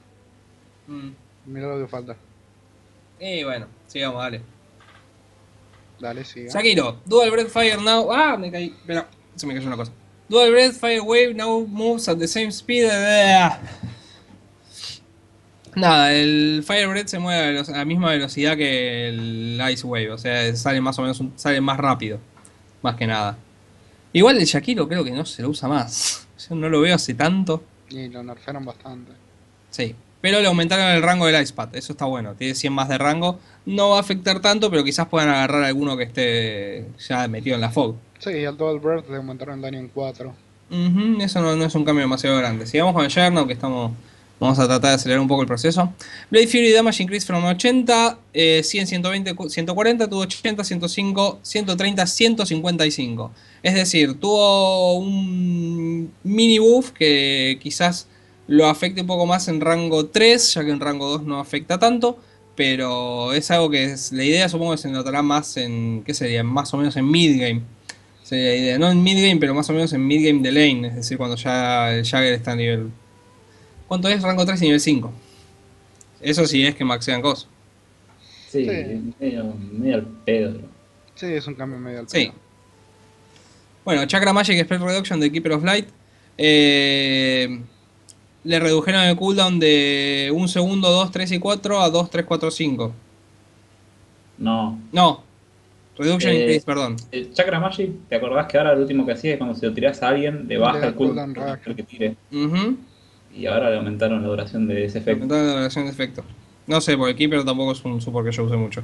Mirá lo que falta. Y bueno, sigamos, dale. Dale, siga. Shakiro, Dual Breathfire now... Ah, me caí. Espera, se me cayó una cosa. Dual Breathfire wave now moves at the same speed... Nada, el Fire Breath se mueve a la misma velocidad que el Ice Wave, o sea, sale más o menos, sale más rápido, más que nada. Igual el Shakiro creo que no se lo usa más, yo no lo veo hace tanto. Y lo nerfearon bastante. Sí, pero le aumentaron el rango del Ice Pad, eso está bueno, tiene 100 más de rango, no va a afectar tanto, pero quizás puedan agarrar a alguno que esté ya metido en la fog. Sí, y al Dual Breath le aumentaron el daño en 4. Eso no es un cambio demasiado grande. Sigamos con el Yerno, que estamos... Vamos a tratar de acelerar un poco el proceso. Blade Fury Damage Increase from 80, 100, 120, 140, tuvo 80, 105, 130, 155. Es decir, tuvo un mini buff que quizás lo afecte un poco más en rango 3, ya que en rango 2 no afecta tanto. Pero es algo que la idea supongo que se notará más en, ¿qué sería? Más o menos en midgame. Sería la idea, no en midgame, pero más o menos en midgame de lane. Es decir, cuando ya el Jagger está a nivel... ¿Cuánto es? Rango 3 y nivel 5. Eso sí es que maxean cosas. Sí, medio al pedo. Sí, es un cambio medio al pedo. Sí. Bueno, Chakra Magic Spell Reduction de Keeper of Light. Le redujeron el cooldown de 1 segundo, 2, 3 y 4 a 2, 3, 4, 5. No. Reduction Increase, perdón. El Chakra Magic, ¿te acordás que ahora lo último que hacía es cuando se lo tirás a alguien, le baja el cooldown que tire? Y ahora le aumentaron la duración de ese efecto. Aumentaron la duración de efecto. No sé, porque aquí, pero tampoco es un support que yo use mucho.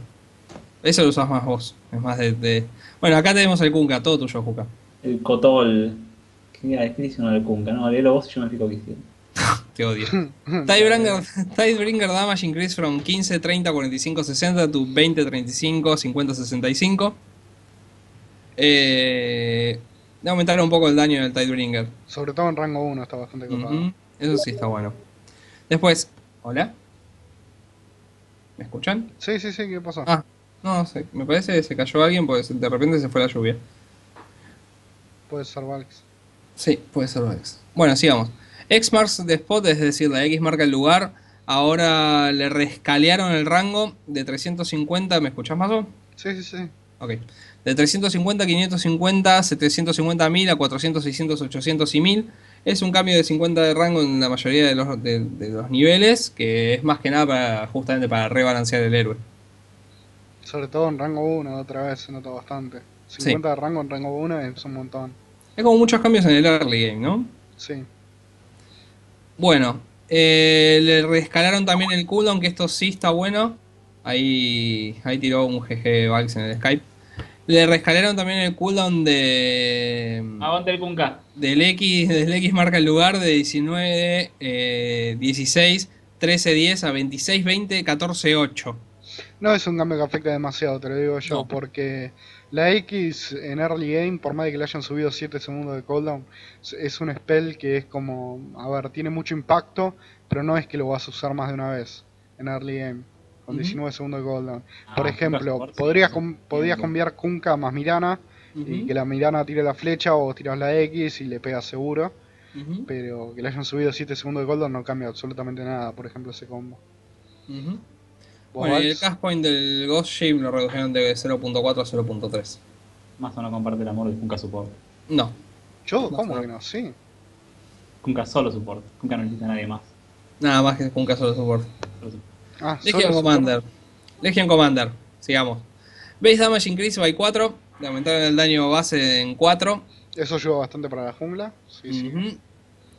Eso lo usas más vos. Es más de... Bueno, acá tenemos el Kunkka, todo tuyo, Kunkka. El Kotol. ¿Qué dice uno del Kunkka? No, léelo vos y yo me fijo que hicieron. Te odio. Tidebringer Damage Increase from 15, 30, 45, 60 to 20, 35, 50, 65. Le aumentaron un poco el daño del Tidebringer. Sobre todo en rango 1 está bastante copado. Eso sí está bueno. Después, ¿hola? ¿Me escuchan? Sí, ¿qué pasó? Ah, no sé, me parece que se cayó alguien porque de repente se fue la lluvia. Puede ser Valks. Sí, puede ser Valks. Bueno, sigamos. X marks the spot, es decir, la X marca el lugar. Ahora le rescalearon el rango de 350, ¿me escuchás más o? Sí. Ok. De 350, 550, 750, 1000 a 400, 600, 800 y 1000. Es un cambio de 50 de rango en la mayoría de los niveles, que es más que nada para, justamente para rebalancear el héroe. Sobre todo en rango 1, otra vez se nota bastante. 50 de rango en rango 1 es un montón. Es como muchos cambios en el early game, ¿no? Sí. Bueno, le rescalaron también el cooldown, que esto sí está bueno. Ahí tiró un GG Valks en el Skype. Le rescalaron también el cooldown de... Aguante el Kunkka. Del X marca el lugar de 19, 16, 13, 10 a 26, 20, 14, 8. No es un cambio que afecta demasiado, te lo digo yo, no, porque la X en early game, por más de que le hayan subido 7 segundos de cooldown, es un spell que es como, a ver, tiene mucho impacto, pero no es que lo vas a usar más de una vez en early game, con 19 segundos de cooldown. Por ejemplo, podrías cambiar Kunkka más Mirana, y que la Mirana tire la flecha, o tiras la X y le pegas seguro, pero que le hayan subido 7 segundos de cooldown no cambia absolutamente nada, por ejemplo, ese combo. Bueno, y el cast point del Ghost Ship lo redujeron de 0.4 a 0.3. Más o no comparte el amor de Kunkka support. No. ¿Yo? ¿Cómo que no? Sí. Kunkka solo support. Kunkka no necesita a nadie más. Nada más que Kunkka solo support. Ah, Legion Commander. Legion Commander. Sigamos. Base Damage Increase by 4. Aumentaron el daño base en 4. Eso ayuda bastante para la jungla. Sí, sí.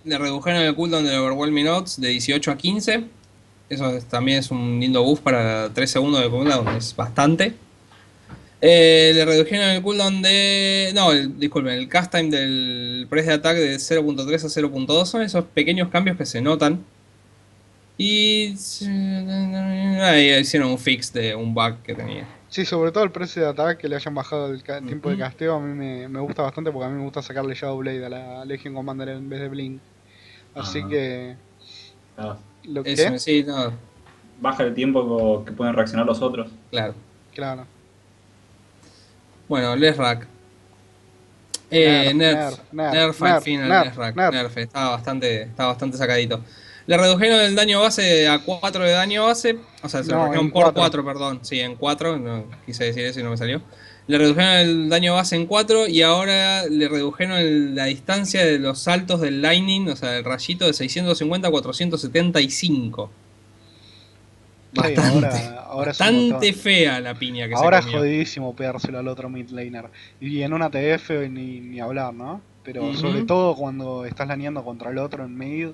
Le redujeron el cooldown del Overwhelming Odds de 18 a 15. Eso es, también es un lindo buff para 3 segundos de cooldown, es bastante. Le redujeron el cooldown de... No, disculpen, el cast time del press de attack de 0.3 a 0.2. Son esos pequeños cambios que se notan. Y... ahí hicieron un fix de un bug que tenía. Sí, sobre todo el press de attack, que le hayan bajado el tiempo de casteo. A mí me gusta bastante porque a mí me gusta sacarle Shadow Blade a la Legion Commander en vez de Blink. Así que... ¿Lo que es? Sí, no. Baja el tiempo que pueden reaccionar los otros. Claro. Claro. Bueno, Lesrak. Nerf al final, Lesrak. Nerf. Estaba bastante sacadito. Le redujeron el daño base a 4 de daño base. O sea, se lo redujeron por 4, perdón. Sí, en 4. No, quise decir eso y no me salió. Le redujeron el daño base en 4 y ahora le redujeron la distancia de los saltos del Lightning, o sea, del rayito, de 650 a 475. Bastante, sí, ahora bastante fea la piña que ahora se comió. Ahora es jodidísimo pegárselo al otro mid laner. Y en una TF ni hablar, ¿no? Pero sobre todo cuando estás laneando contra el otro en mid.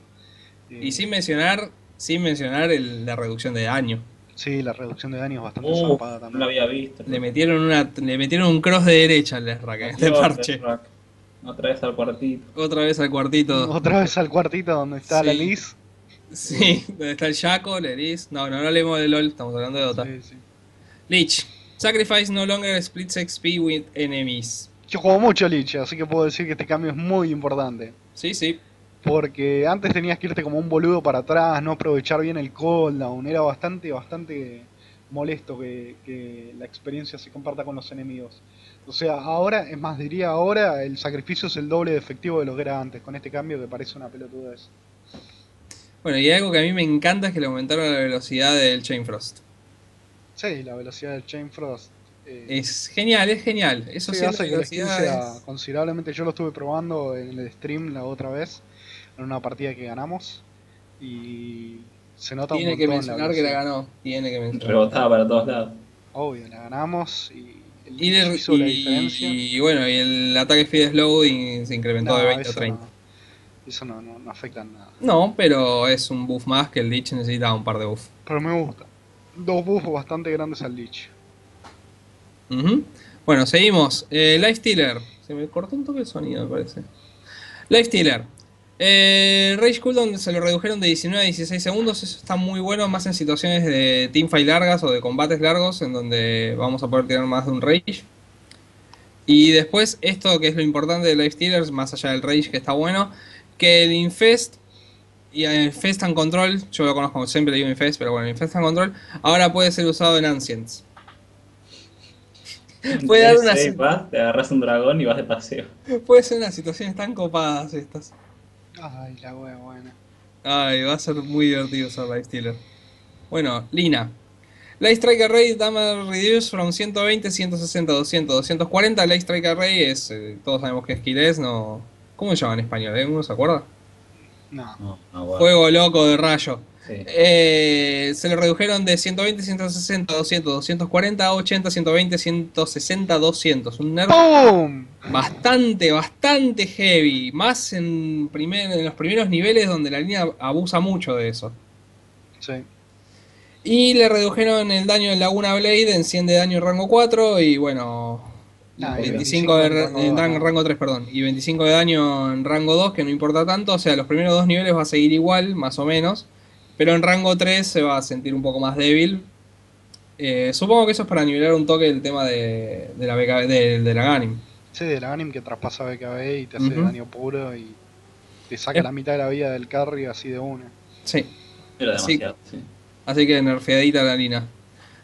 Y sin mencionar la reducción de daño. Sí, la reducción de daño es bastante zarpada también. No la había visto. Le metieron un cross de derecha al Lesrak en este parche. Otra vez al cuartito donde está la Liz. Sí, donde está el Shaco, la Liz. No hablemos de LOL, estamos hablando de Dota. Sí, sí. Lich, sacrifice no longer splits XP with enemies. Yo juego mucho Lich, así que puedo decir que este cambio es muy importante. Sí, sí. Porque antes tenías que irte como un boludo para atrás, no aprovechar bien el cooldown. Era bastante molesto que la experiencia se comparta con los enemigos. O sea, ahora, es más, diría ahora, el sacrificio es el doble de efectivo de lo que era antes, con este cambio que parece una pelotudez. Bueno, y algo que a mí me encanta es que le aumentaron la velocidad del Chainfrost. Sí, la velocidad del Chainfrost. Es genial. Eso sí, hace que la skin sea considerablemente. Yo lo estuve probando en el stream la otra vez, en una partida que ganamos, y se nota un montón. Tiene que mencionar que la ganó. Rebotaba para todos lados. Obvio, la ganamos y hizo la diferencia. Y bueno, y el ataque speed slow se incrementó de 20 a 30. Eso no afecta en nada. No, pero es un buff más que el Lich necesitaba un par de buffs. Pero me gusta. 2 buffs bastante grandes al Lich. Bueno, seguimos. Lifestealer. Se me cortó un toque el sonido, me parece. Lifestealer. Rage cooldown se lo redujeron de 19 a 16 segundos. Eso está muy bueno, más en situaciones de teamfight largas o de combates largos, en donde vamos a poder tirar más de un Rage. Y después, esto que es lo importante de Lifestealers, más allá del Rage, que está bueno, que el Infest y el Infest and Control, yo lo conozco, siempre le digo Infest, pero bueno, el Infest and Control ahora puede ser usado en Ancients. Puede dar una te agarras un dragón y vas de paseo. Puede ser unas situaciones tan copadas estas. Ay, la wea buena. Ay, va a ser muy divertido usar Lifestealer. Bueno, Lina. Light Strike Array, damage reduce from 120, 160, 200, 240. Light Strike Array es... todos sabemos qué skill es, ¿no? ¿Cómo se llama en español? ¿Uno se acuerda? No, bueno. Fuego loco de rayo. Sí. Se lo redujeron de 120, 160, 200, 240 a 80, 120, 160, 200. Un nerf bastante heavy. Más en los primeros niveles, donde la línea abusa mucho de eso. Sí. Y le redujeron el daño en Laguna Blade en 100 de daño en rango 4 y bueno... 25 en rango 3, perdón. Y 25 de daño en rango 2, que no importa tanto. O sea, los primeros 2 niveles va a seguir igual, más o menos. Pero en rango 3 se va a sentir un poco más débil. Supongo que eso es para nivelar un toque el tema de la BKB, de la Aghanim. Sí, de la Aghanim que traspasa BKB y te hace daño puro y te saca la mitad de la vida del carry así de una. Sí. Pero demasiado, sí. Así que nerfeadita la lina.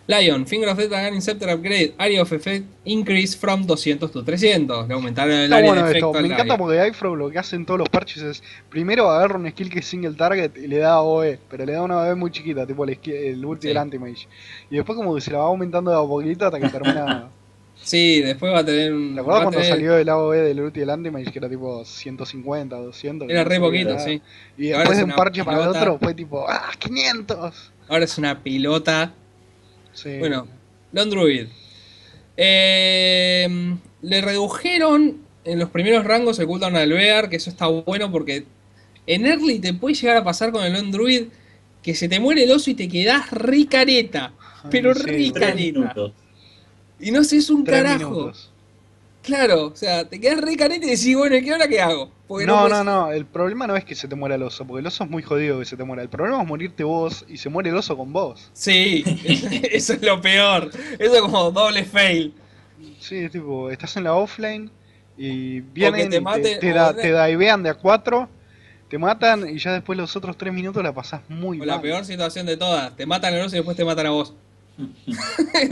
Lion, Finger of Death Aghanim Scepter Upgrade, Area of Effect Increase from 200 to 300. Le aumentaron el área de efecto. Me encanta porque Ifro lo que hacen todos los parches es, primero agarra un skill que es single target y le da OE, pero le da una OE muy chiquita, tipo el ulti del Anti-Mage. Y después como que se la va aumentando de a poquito hasta que termina... Sí, después va a tener un... ¿Te acuerdas cuando salió el AOE del ulti del Anti-Mage que era tipo 150, 200? Era re poquito, sí. Y después de un parche para el otro fue tipo ¡ah, 500! Ahora es una pilota... Sí. Bueno, Londruid. Le redujeron en los primeros rangos el cooldown al Bear, que eso está bueno porque en early te puede llegar a pasar con el Londruid que se te muere el oso y te quedás ricareta. Pero sí, ricareta. Y no sé, es un carajo. Minutos. Claro, o sea, te quedás ricareta y decís, bueno, ¿qué ahora qué hago? Porque no, no, el problema no es que se te muera el oso, porque el oso es muy jodido que se te muera. El problema es morirte vos y se muere el oso con vos. Sí, eso es lo peor. Eso es como doble fail. Sí, es tipo, estás en la offlane y vienen, te divean de a 4, te matan y ya después los otros 3 minutos la pasás muy mal. La peor situación de todas, te matan al oso y después te matan a vos.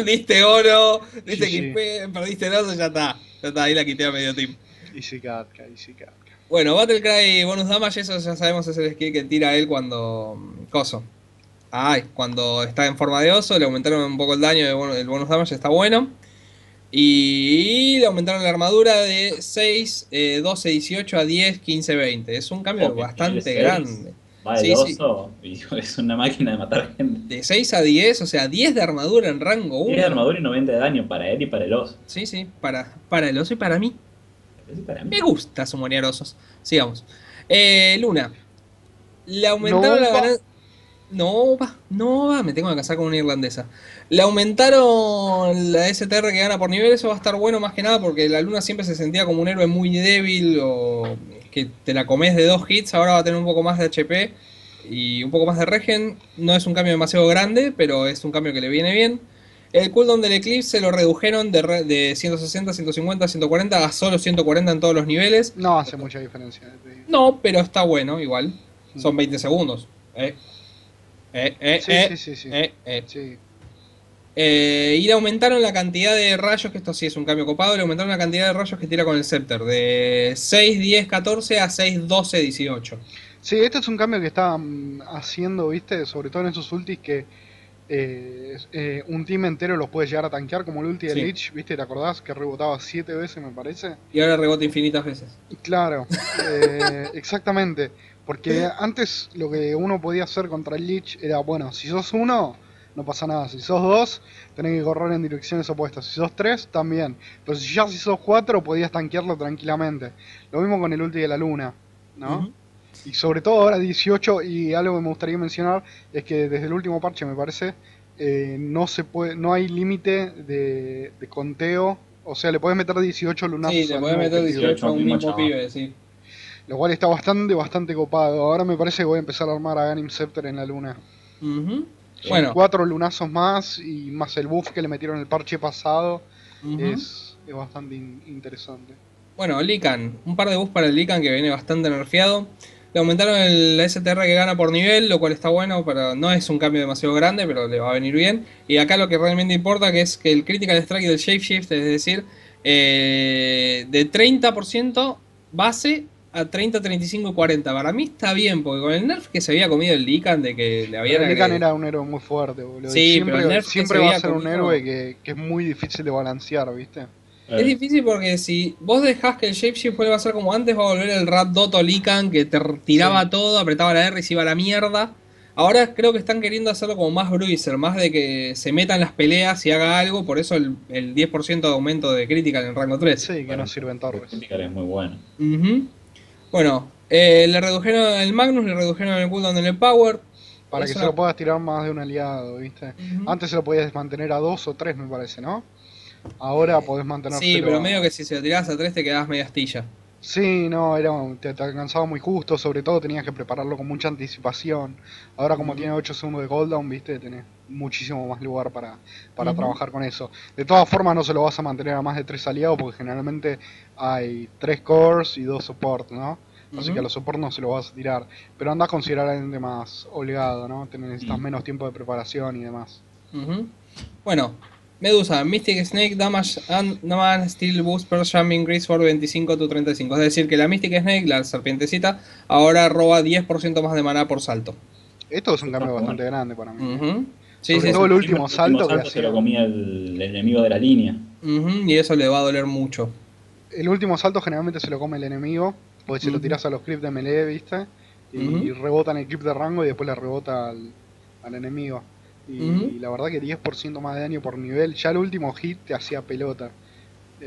Diste oro, diste XP, perdiste el oso y ya está. Ya está, ahí la quité a medio team. Easy Katka, Easy Katka. Bueno, Battlecry Bonus Damage, eso ya sabemos, es el skill que tira él cuando... Coso. Ay, cuando está en forma de oso, le aumentaron un poco el daño, el Bonus Damage está bueno. Y le aumentaron la armadura de 6, 12, 18 a 10, 15, 20. Es un cambio bastante grande. Va de oso, es una máquina de matar gente. De 6 a 10, o sea, 10 de armadura en rango 1. 10 de armadura y 90 de daño para él y para el oso. Sí, sí, para el oso y para mí. Me gusta sumonear osos. Sigamos. Luna. Le aumentaron la ganancia. No va. Me tengo que casar con una irlandesa. Le aumentaron la STR que gana por nivel. Eso va a estar bueno más que nada porque la Luna siempre se sentía como un héroe muy débil o que te la comes de 2 hits. Ahora va a tener un poco más de HP y un poco más de regen. No es un cambio demasiado grande, pero es un cambio que le viene bien. El cooldown del Eclipse lo redujeron de 160, 150, 140 a solo 140 en todos los niveles. No hace mucha diferencia. No, pero está bueno igual. Son 20 segundos. Y le aumentaron la cantidad de rayos, que esto sí es un cambio copado, le aumentaron la cantidad de rayos que tira con el Scepter. De 6, 10, 14 a 6, 12, 18. Sí, este es un cambio que estaban haciendo, viste, sobre todo en esos ultis que... un team entero los puede llegar a tanquear, como el ulti de Lich, ¿viste? ¿Te acordás? Que rebotaba 7 veces, me parece. Y ahora rebota infinitas veces. Claro, exactamente. Porque antes lo que uno podía hacer contra el Lich era, bueno, si sos 1, no pasa nada. Si sos 2, tenés que correr en direcciones opuestas. Si sos 3, también. Pero si sos 4, podías tanquearlo tranquilamente. Lo mismo con el ulti de la Luna, ¿no? Y sobre todo ahora 18, y algo que me gustaría mencionar es que desde el último parche, me parece, no hay límite de conteo. O sea, le podés meter 18 lunazos. Sí, le podés meter 18 a un mismo pibe, sí. Lo cual está bastante copado. Ahora me parece que voy a empezar a armar a Aghanim Scepter en la Luna. Bueno, 4 lunazos más y más el buff que le metieron el parche pasado. Es bastante interesante. Bueno, Lycan. Un par de buffs para el Lycan que viene bastante nerfeado. Le aumentaron la STR que gana por nivel, lo cual está bueno, pero no es un cambio demasiado grande, pero le va a venir bien. Y acá lo que realmente importa que es que el Critical Strike del Shapeshift, es decir, de 30% base a 30, 35 y 40. Para mí está bien, porque con el nerf que se había comido el Lycan, de que le habían... El Lycan era un héroe muy fuerte, boludo. Sí, siempre, pero el nerf siempre va a ser un héroe que es muy difícil de balancear, ¿viste? Es difícil porque si vos dejás que el Shapeshift vuelva a ser como antes, va a volver el Rat Dotto Lycan que te tiraba todo, apretaba la R y se iba a la mierda. Ahora creo que están queriendo hacerlo como más bruiser, más de que se metan las peleas y haga algo. Por eso el 10% de aumento de critical en rango 3. Sí, que no sirve en torres. Critical es muy bueno. Bueno, le redujeron el Magnus, le redujeron el cooldown del Power. Para que se lo puedas tirar más de un aliado, ¿viste? Antes se lo podías mantener a 2 o 3, me parece, ¿no? Ahora podés mantener... Sí, pero medio que si se lo tirás a 3 te quedás media astilla. Sí, no, te alcanzaba muy justo, sobre todo tenías que prepararlo con mucha anticipación. Ahora como tiene 8 segundos de cooldown, viste, tenés muchísimo más lugar para trabajar con eso. De todas formas no se lo vas a mantener a más de 3 aliados, porque generalmente hay 3 cores y 2 support, ¿no? Así que a los support no se los vas a tirar, pero anda considerablemente más holgado, ¿no? Necesitas menos tiempo de preparación y demás. Bueno, Medusa, Mystic Snake, Damage and Damage Steel Boost per Jam Increase for 25 to 35. Es decir que la Mystic Snake, la serpientecita, ahora roba 10% más de maná por salto. Esto es un cambio bastante grande para mí. Sí, sobre todo el último salto que se lo comía el enemigo de la línea. Y eso le va a doler mucho. El último salto generalmente se lo come el enemigo, porque se lo tirás a los creeps de melee, ¿viste? Y rebotan el creep de rango y después le rebota al enemigo. Y, y la verdad que 10% más de daño por nivel. Ya el último hit te hacía pelota. Así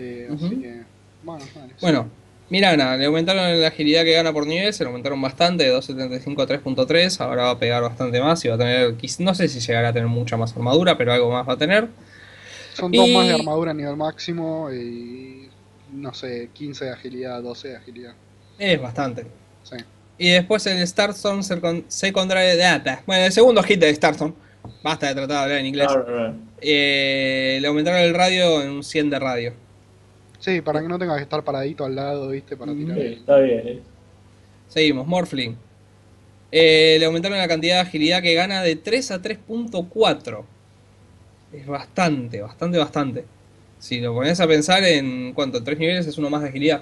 que, bueno, vale, Mirana, le aumentaron la agilidad que gana por nivel, se lo aumentaron bastante, de 2.75 a 3.3, ahora va a pegar bastante más y va a tener, no sé si llegará a tener mucha más armadura, pero algo más va a tener. Son 2 más de armadura a nivel máximo y, no sé, 15 de agilidad, 12 de agilidad. Es bastante. Sí. Y después el Starstone Secondary Data. Bueno, el segundo hit de Starstone. Basta de tratar de hablar en inglés. Le aumentaron el radio en un 100 de radio. Sí, para que no tengas que estar paradito al lado, ¿viste? Para tirar. Sí, está bien. Seguimos, Morphling. Le aumentaron la cantidad de agilidad que gana de 3 a 3.4. Es bastante, bastante, bastante. Si lo pones a pensar en cuánto, 3 niveles es uno más de agilidad.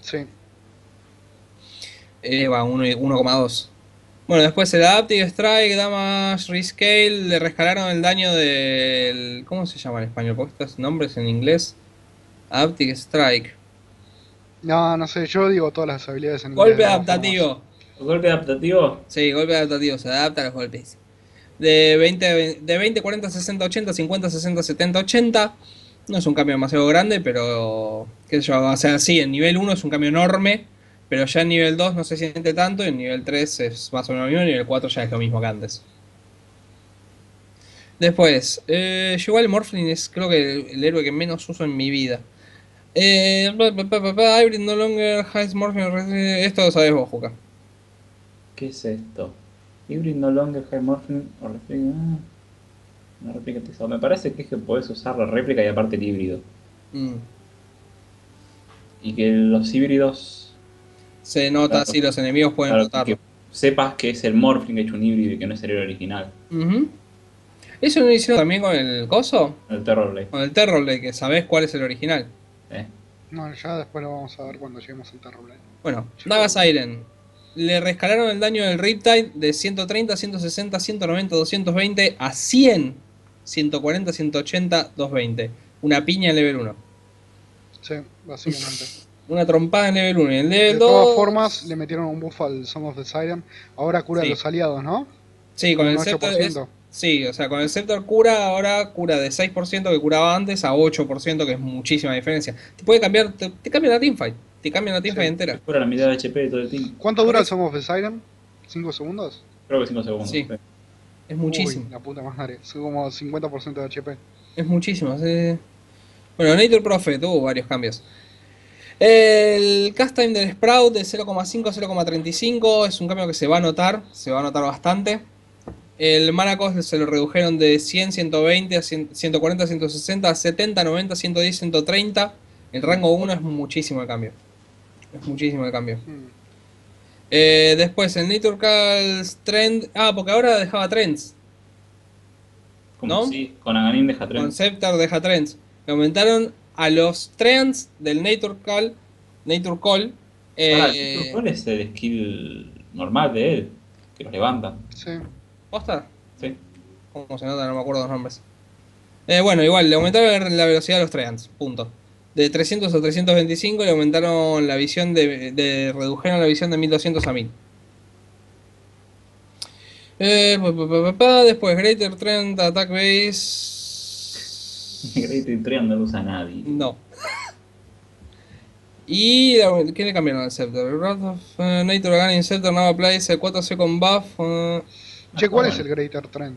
Sí. Va 1,2. Bueno, después el Adaptive Strike, Damage Rescale, le rescalaron el daño del... ¿Cómo se llama en español? Porque estos nombres en inglés... Adaptive Strike... No, no sé, yo digo todas las habilidades en inglés. Golpe adaptativo. ¿Golpe adaptativo? Sí, golpe adaptativo, se adapta a los golpes. De 20, 40, 60, 80, 50, 60, 70, 80... No es un cambio demasiado grande, pero... ¿Qué sé yo? O sea, sí, en nivel 1 es un cambio enorme... Pero ya en nivel 2 no se siente tanto, y en nivel 3 es más o menos lo mismo, y en nivel 4 ya es lo mismo que antes. Después, llegó el Morphling, es creo que el héroe que menos uso en mi vida. Hybrid no longer has Morphling. Esto lo sabes vos, Juca. ¿Qué es esto? Hybrid no longer has Morphling o réplica. Una réplica textual. Me parece que es que podés usar la réplica y aparte el híbrido. Y que los híbridos. Se nota, claro, si los enemigos pueden notarlo. Que sepas que es el Morphling hecho un híbrido y que no es el héroe original. ¿Eso lo hicieron también con el coso? Con el Terrorblade. Con el Terrorblade, que sabés cuál es el original. No, ya después lo vamos a ver cuando lleguemos al Terrorblade. Bueno, Naga Siren. Le rescalaron el daño del Riptide de 130, 160, 190, 220 a 100. 140, 180, 220. Una piña en level 1. Sí, básicamente. Una trompada en level 1 y en level 2... De todas formas, le metieron un buff al Song of the Siren. Ahora cura a los aliados, ¿no? Sí, con el Scepter... sí, o sea, con el Scepter cura, ahora cura de 6% que curaba antes a 8%, que es muchísima diferencia. Te puede cambiar... Te cambia la teamfight. Te cambia la teamfight entera. Cura la mitad de HP de todo el team. ¿Cuánto dura el Song of the Siren? ¿5 segundos? Creo que 5 segundos. Sí. Es muchísimo. Uy, la puta madre. Soy como 50% de HP. Es muchísimo. Bueno, Nature Prophet tuvo varios cambios. El cast time del Sprout de 0,5 a 0,35 es un cambio que se va a notar bastante. El mana cost se lo redujeron de 100, 120, a 140, 160, a 70, 90, 110, 130. El rango 1 es muchísimo el cambio. Es muchísimo el cambio. Después el Natural Trend. Ah, porque ahora dejaba trends. ¿No? Sí, con Aghanim deja trends. Con Scepter deja trends. Le aumentaron a los trends del Nature Call. El Nature Call es el skill normal de él, que los levanta. Sí. ¿Posta? Sí. ¿Cómo se nota? No me acuerdo los nombres. Bueno, igual, le aumentaron la velocidad de los trends, punto. De 300 a 325 le aumentaron la visión de redujeron la visión de 1200 a 1000. Después, Greater Trend, Attack Base... Greater Trend no lo usa nadie. No. ¿Y qué le cambiaron al Scepter? Wrath of Nature Gun Scepter now applies 4 second buff. Che, ¿cuál es el Greater Trend?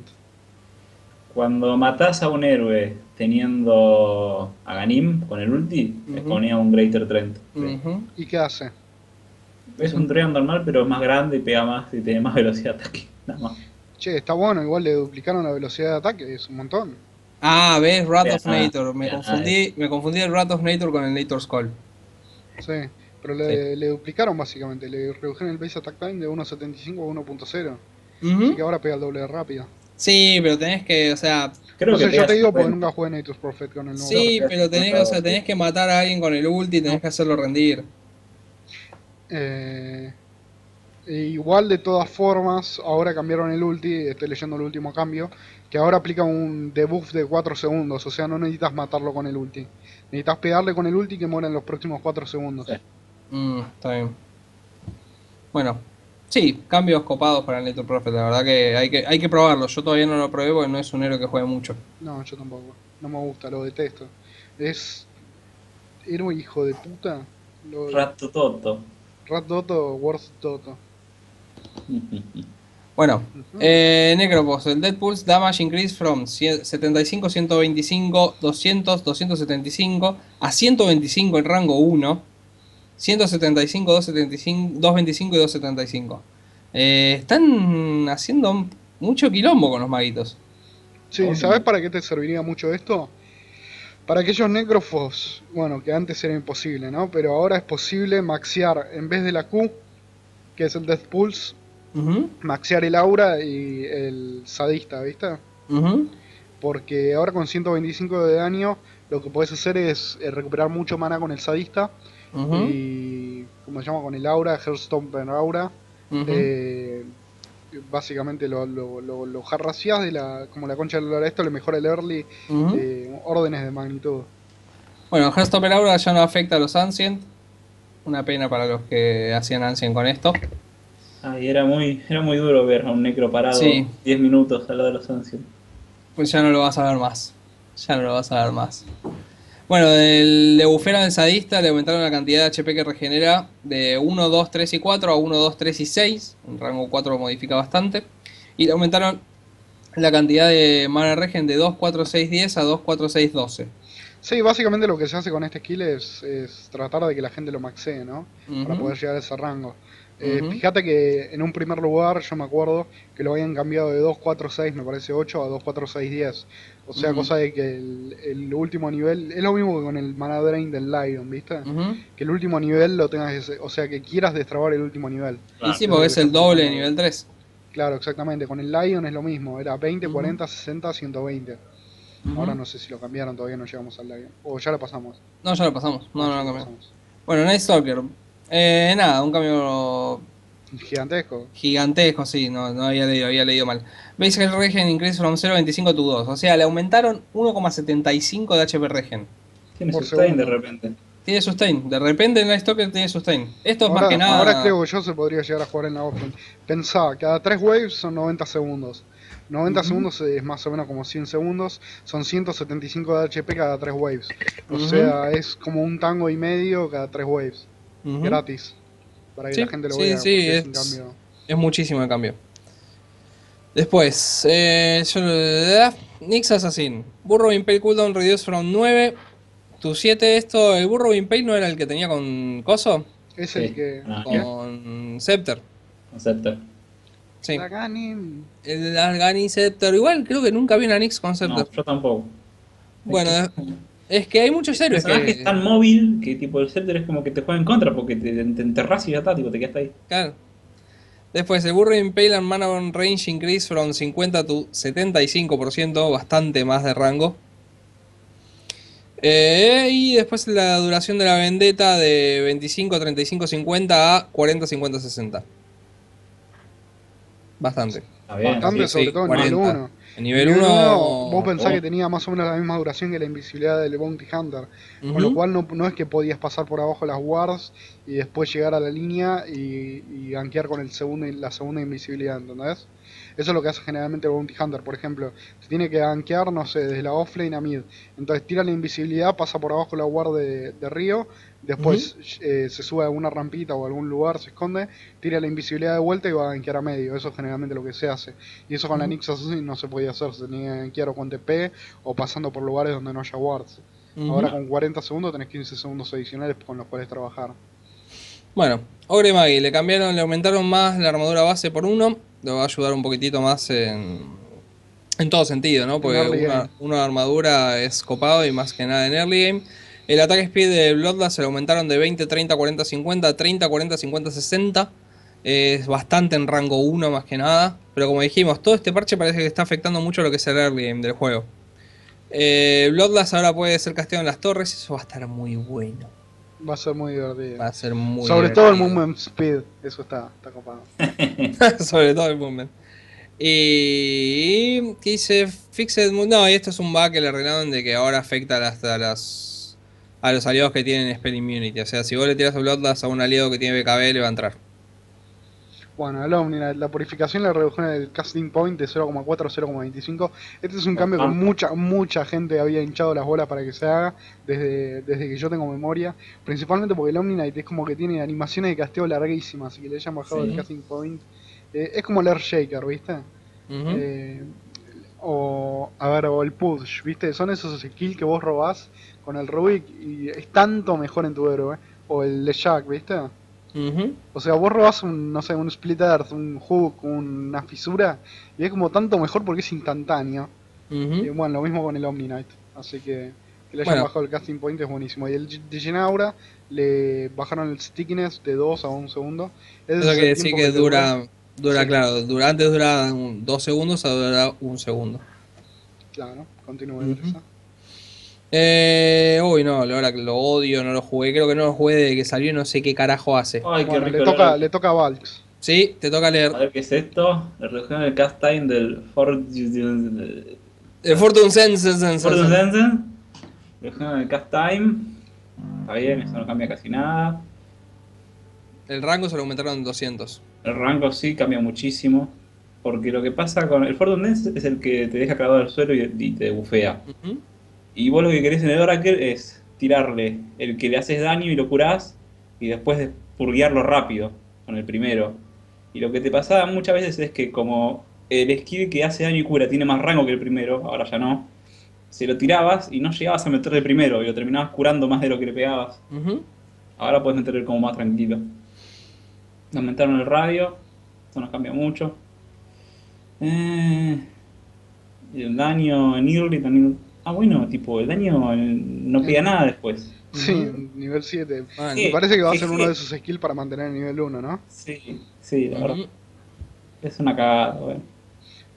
Cuando matás a un héroe teniendo a Aghanim con el ulti, le ponía un Greater Trend. ¿Y qué hace? Es un trend normal, pero es más grande y pega más y tiene más velocidad de ataque. Nada más. Che, está bueno, igual le duplicaron la velocidad de ataque, es un montón. Ah, ves, Wrath of Nator. Me confundí el Wrath of Nator con el Nator's Call. Sí, pero le duplicaron básicamente, le redujeron el base attack time de 1.75 a 1.0. Así que ahora pega el doble de rápido. Sí, pero tenés que, o sea... Creo que yo te digo porque nunca jugué Nature's Prophet con el nuevo. Sí, pero tenés, o sea, tenés que matar a alguien con el ulti y tenés que hacerlo rendir. Igual de todas formas, ahora cambiaron el ulti, estoy leyendo el último cambio, que ahora aplica un debuff de 4 segundos, o sea, no necesitas matarlo con el ulti. Necesitas pegarle con el ulti que muera en los próximos 4 segundos. Sí. Está bien. Bueno. Sí, cambios copados para el Little Prophet, la verdad que hay que probarlo. Yo todavía no lo probé porque no es un héroe que juegue mucho. No, yo tampoco. No me gusta, lo detesto. Es... héroe hijo de puta. Lo... Rat Toto, Worst Toto. Bueno, Necropos, el Dead Pulse Damage Increase from 75, 125, 200, 275 a 125 en rango 1. 175, 275, 225 y 275. Están haciendo mucho quilombo con los maguitos. Sí, ¿sabes para qué te serviría mucho esto? Para aquellos necrófos, bueno, que antes era imposible, ¿no? Pero ahora es posible maxear, en vez de la Q, que es el Death Pulse, maxear el aura y el sadista, ¿viste? Porque ahora con 125 de daño, lo que podés hacer es recuperar mucho mana con el sadista. Y como se llama, con el aura, Hearthstone aura, básicamente lo jarraciás de la, como la concha del esto, le mejora el early, órdenes de magnitud. Bueno, Hearthstone aura ya no afecta a los Ancient, una pena para los que hacían Ancient con esto. Ay, era muy duro ver a un necro parado 10 minutos al lado de los Ancient. Pues ya no lo vas a ver más, ya no lo vas a ver más. Bueno, le buferan al sadista, le aumentaron la cantidad de HP que regenera de 1, 2, 3 y 4 a 1, 2, 3 y 6. En rango 4 lo modifica bastante. Y le aumentaron la cantidad de mana regen de 2, 4, 6, 10 a 2, 4, 6, 12. Sí, básicamente lo que se hace con este skill es tratar de que la gente lo maxee, ¿no? Para poder llegar a ese rango. Fíjate que en un primer lugar, yo me acuerdo que lo habían cambiado de 2, 4, 6, me parece 8 a 2, 4, 6, 10. O sea, cosa de que el último nivel, es lo mismo que con el Mana Drain del Lion, ¿viste? Que el último nivel lo tengas, o sea, que quieras destrabar el último nivel. Claro. Y sí, porque es el doble de nivel 3. Claro, exactamente, con el Lion es lo mismo, era 20, 40, 60, 120. Ahora no sé si lo cambiaron, todavía no llegamos al Lion. O ya lo pasamos. No, ya lo pasamos, no lo cambiamos. Bueno, Night Stalker, nada, un cambio... gigantesco. Gigantesco, sí, no había leído mal. Veis que el regen increase from 0.25 to 2. O sea, le aumentaron 1.75 de HP regen. Tiene sustain de repente. Tiene sustain. De repente en la Stalker tiene sustain. Esto es ahora, más que nada... Ahora creo que yo se podría llegar a jugar en la offline. Pensá, cada 3 waves son 90 segundos. 90 segundos es más o menos como 100 segundos. Son 175 de HP cada 3 waves. O sea, es como un tango y medio cada 3 waves. Gratis. Para que la gente lo vea, es muchísimo el cambio. Después, Nyx Assassin. Burrow Impale cooldown reduced from 9 to 7. Esto, el Burrow Impale no era el que tenía con Coso. Es el que... con Scepter. Con Scepter. Sí. El Aghanim Scepter. Igual creo que nunca vi una Nyx con Scepter. No, yo tampoco. Bueno, es que hay muchos héroes que es tan móvil que tipo el Scepter es como que te juega en contra porque te enterras y ya está, tipo, te quedaste ahí. Claro. Después, el Burrow Impale and Mana on Range increase from 50 to 75%, bastante más de rango. Y después la duración de la vendetta de 25, 35, 50 a 40, 50, 60. Bastante. Bastante, sobre todo en nivel 1. En nivel 1, vos pensás que tenía más o menos la misma duración que la invisibilidad del Bounty Hunter. Con lo cual no es que podías pasar por abajo las wards y después llegar a la línea y gankear con el segundo, la segunda invisibilidad, ¿entendés? Eso es lo que hace generalmente el Bounty Hunter. Por ejemplo, se tiene que gankear, no sé, desde la offlane a mid. Entonces tira la invisibilidad, pasa por abajo la ward de Río. Después se sube a una rampita o a algún lugar, se esconde, tira la invisibilidad de vuelta y va a gankear a medio. Eso es generalmente lo que se hace. Y eso con la Nyx Assassin no se podía hacer. Se tenía que gankear o con TP o pasando por lugares donde no haya wards. Ahora con 40 segundos tenés 15 segundos adicionales con los cuales trabajar. Bueno, Ogre Magi, le cambiaron, le aumentaron más la armadura base por 1. Le va a ayudar un poquitito más en todo sentido, ¿no? Porque una armadura es copado y más que nada en early game. El ataque speed de Bloodlust se lo aumentaron de 20, 30, 40, 50, 30, 40, 50, 60. Es bastante en rango 1 más que nada. Pero como dijimos, todo este parche parece que está afectando mucho lo que es el early game del juego. Bloodlust ahora puede ser casteado en las torres y eso va a estar muy bueno. Va a ser muy divertido. Va a ser muy divertido. Sobre todo el movement speed, eso está copado. Sobre todo el movement. Y ¿qué dice? Fixed Moon. No, y esto es un bug que le arreglaron de que ahora afecta hasta a los aliados que tienen Spell Immunity. O sea, si vos le tiras a Bloodlust a un aliado que tiene BKB, le va a entrar. Bueno, el Omni, la purificación le redujeron el casting point de 0,4 a 0,25. Este es un cambio que mucha gente había hinchado las bolas para que se haga desde que yo tengo memoria. Principalmente porque el Omni Knight es como que tiene animaciones de casteo larguísimas, así que le hayan bajado el casting point. Es como el Earth Shaker, ¿viste? O el Push, ¿viste? Son esos skills que vos robás con el Rubik y es tanto mejor en tu héroe. O el de Jack, ¿viste? O sea, vos robás un, no sé, un Split Earth, un Hook, una fisura, y es como tanto mejor porque es instantáneo. Y bueno, lo mismo con el Omni Knight. Así que le hayan bajado el casting point es buenísimo. Y el de Genaura le bajaron el stickiness de 2 a 1 segundo. Eso quiere decir que dura, claro, antes duraba 2 segundos, ahora durará 1 segundo. Claro, continúa. Uy, no, lo odio, no lo jugué. Creo que no lo jugué desde que salió y no sé qué carajo hace. Ay, bueno, qué rico le toca a Valks. Sí, te toca leer. A ver, ¿qué es esto? Le redujeron el cast time del Fortune Sense. Fortune Sense. Le redujeron el cast time. Está bien, eso no cambia casi nada. El rango se lo aumentaron en 200. El rango sí cambia muchísimo. Porque lo que pasa con el Fortune Sense es el que te deja clavado al suelo y te bufea. Y vos lo que querés en el Oracle es tirarle el que le haces daño y lo curás, y después purguearlo rápido con el primero. Y lo que te pasaba muchas veces es que como el skill que hace daño y cura tiene más rango que el primero, ahora ya no, se lo tirabas y no llegabas a meterle el primero, y lo terminabas curando más de lo que le pegabas. Ahora podés meterle como más tranquilo. Aumentaron el radio, eso nos cambia mucho. El daño en early también... Ah, bueno, tipo, el daño no pega nada después. Sí, nivel 7. Man, sí, me parece que va a ser uno de sus skills para mantener el nivel 1, ¿no? Sí, sí, la verdad. Es una cagada, bueno.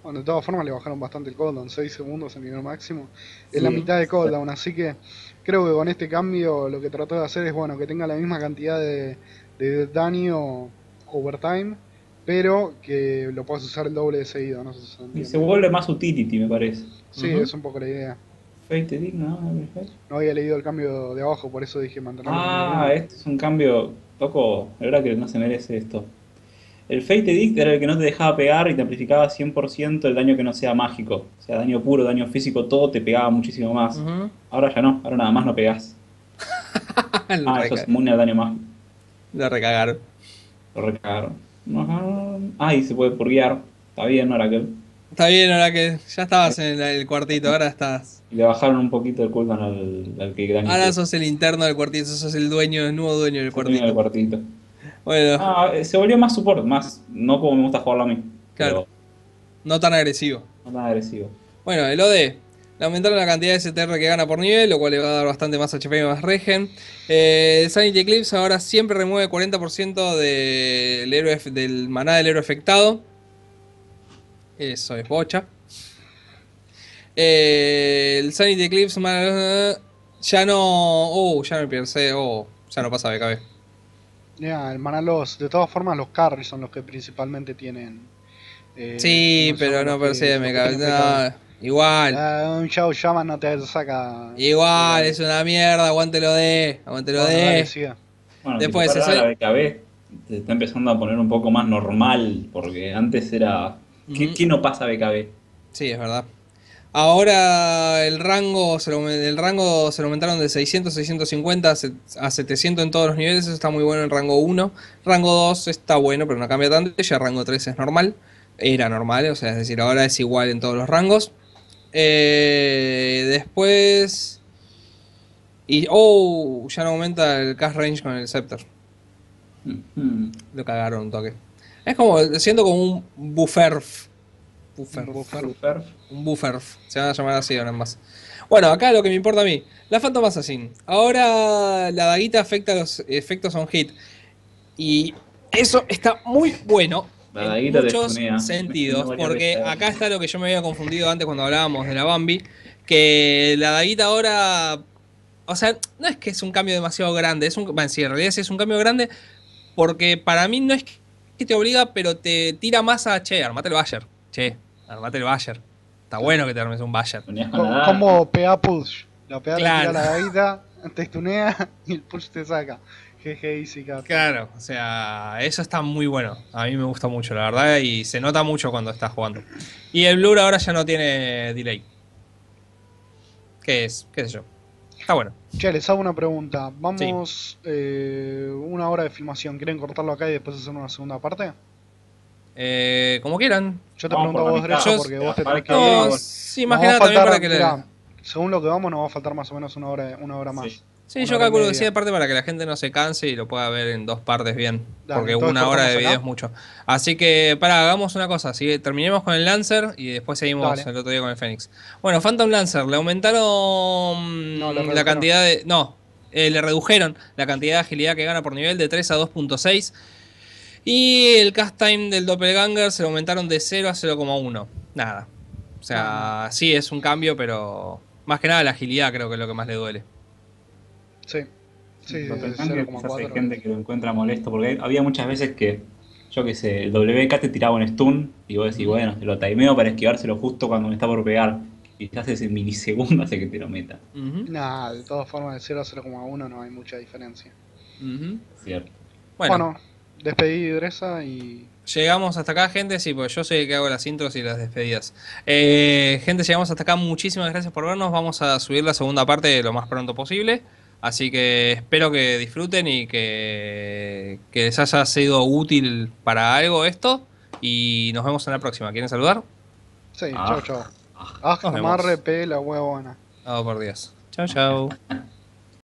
Bueno, de todas formas le bajaron bastante el cooldown, 6 segundos en nivel máximo. Sí, es la mitad de cooldown, así que creo que con este cambio lo que trató de hacer es, bueno, que tenga la misma cantidad de daño over time, pero que lo puedas usar el doble de seguido, no sé si se entiende. Y se vuelve más utility, me parece. Sí, es un poco la idea. No había leído el cambio de abajo, por eso dije mantenerlo. Ah, este es un cambio poco... La verdad que no se merece esto. El Fate Edict era el que no te dejaba pegar y te amplificaba 100% el daño que no sea mágico. O sea, daño puro, daño físico, todo te pegaba muchísimo más. Ahora ya no, ahora nada más no pegás. Eso es inmune al daño mágico. Lo recagaron. Lo recagaron. Y se puede purguear. Está bien, Oracle. Está bien, ahora que ya estabas en el cuartito, ahora estás. Y le bajaron un poquito el cooldown al que granito. Ahora sos el interno del cuartito, sos el dueño, el nuevo dueño del cuartito. Bueno. Se volvió más support, más, no como me gusta jugarlo a mí. Claro. Pero... no tan agresivo. Bueno, el OD. Le aumentaron la cantidad de STR que gana por nivel, lo cual le va a dar bastante más HP y más regen. Sanity Eclipse ahora siempre remueve 40% del maná del héroe afectado. Eso es bocha. El Sanity Eclipse ya no... ya me piercé. Ya no pasa BKB. El maná loss. De todas formas, los carries son los que principalmente tienen... sí, pero no percibe BKB. Igual. Un Shao Shaman no te saca... Igual, es una mierda. Aguántelo. Bueno, después la BKB se está empezando a poner un poco más normal. Porque antes era... ¿Qué no pasa BKB? Sí, es verdad. Ahora el rango se lo aumentaron de 600 a 650 a 700 en todos los niveles. Eso está muy bueno en rango 1. Rango 2 está bueno, pero no cambia tanto. Ya rango 3 es normal. Era normal, o sea, es decir, ahora es igual en todos los rangos. Después... ya no aumenta el cast range con el Scepter. Lo cagaron un toque. Es como, siento como un bufferf. Un bufferf. Se van a llamar así ahora más. Bueno, acá lo que me importa a mí. La Phantom Assassin. Ahora la daguita afecta los efectos on hit. Y eso está muy bueno en muchos sentidos. Porque acá está lo que yo me había confundido antes cuando hablábamos de la Bambi. Que la daguita ahora... O sea, no es que es un cambio demasiado grande. Es un, bueno, sí, en realidad sí es un cambio grande. Porque para mí no es que te obliga, pero te tira más a, che, armate el Bayer. Che, armate el Bayer. Está bueno que te armes un Bayer. Como PA push. La PA claro. Te tira la gaita, te stunea y el push te saca. Jeje, easy cap. Claro, o sea, eso está muy bueno. A mí me gusta mucho, la verdad. Y se nota mucho cuando estás jugando. Y el Blur ahora ya no tiene delay. ¿Qué es? ¿Qué sé yo? Está bueno. Che, les hago una pregunta. Vamos sí. Una hora de filmación. ¿Quieren cortarlo acá y después hacer una segunda parte? Como quieran. Yo te vamos pregunto a vos, Drejo, porque vos te tenés que no, ir. Sí, más que nada también para que mirá, le... Según lo que vamos, nos va a faltar más o menos una hora más. Sí, sí yo calculo que sí, aparte para que la gente no se canse y lo pueda ver en dos partes bien. Dale, porque una hora de video acá es mucho. Así que, pará, hagamos una cosa. ¿Sí? Terminemos con el Lancer y después seguimos dale el otro día con el Fénix. Bueno, Phantom Lancer, le aumentaron no, la cantidad de... No, le redujeron la cantidad de agilidad que gana por nivel de 3 a 2.6. Y el cast time del Doppelganger se lo aumentaron de 0 a 0.1. Nada. O sea, sí es un cambio, pero... Más que nada la agilidad creo que es lo que más le duele. Sí. Sí, Doppelganger quizás hay gente que lo encuentra molesto. Porque había muchas veces que... Yo qué sé, el WK te tiraba un stun. Y vos decís, bueno, te lo timeo para esquivárselo justo cuando me está por pegar. Quizás ese milisegundo hace que te lo meta. Nah, de todas formas de 0 a 0.1 no hay mucha diferencia. Cierto. Bueno. Despedí Dresa y... Llegamos hasta acá, gente. Sí, pues yo soy el que hago las intros y las despedidas. Gente, llegamos hasta acá. Muchísimas gracias por vernos. Vamos a subir la segunda parte lo más pronto posible. Así que espero que disfruten y que les haya sido útil para algo esto. Y nos vemos en la próxima. ¿Quieren saludar? Sí, chau, chau. Amarre, pela, huevona. Oh, por Dios. Chau, chau.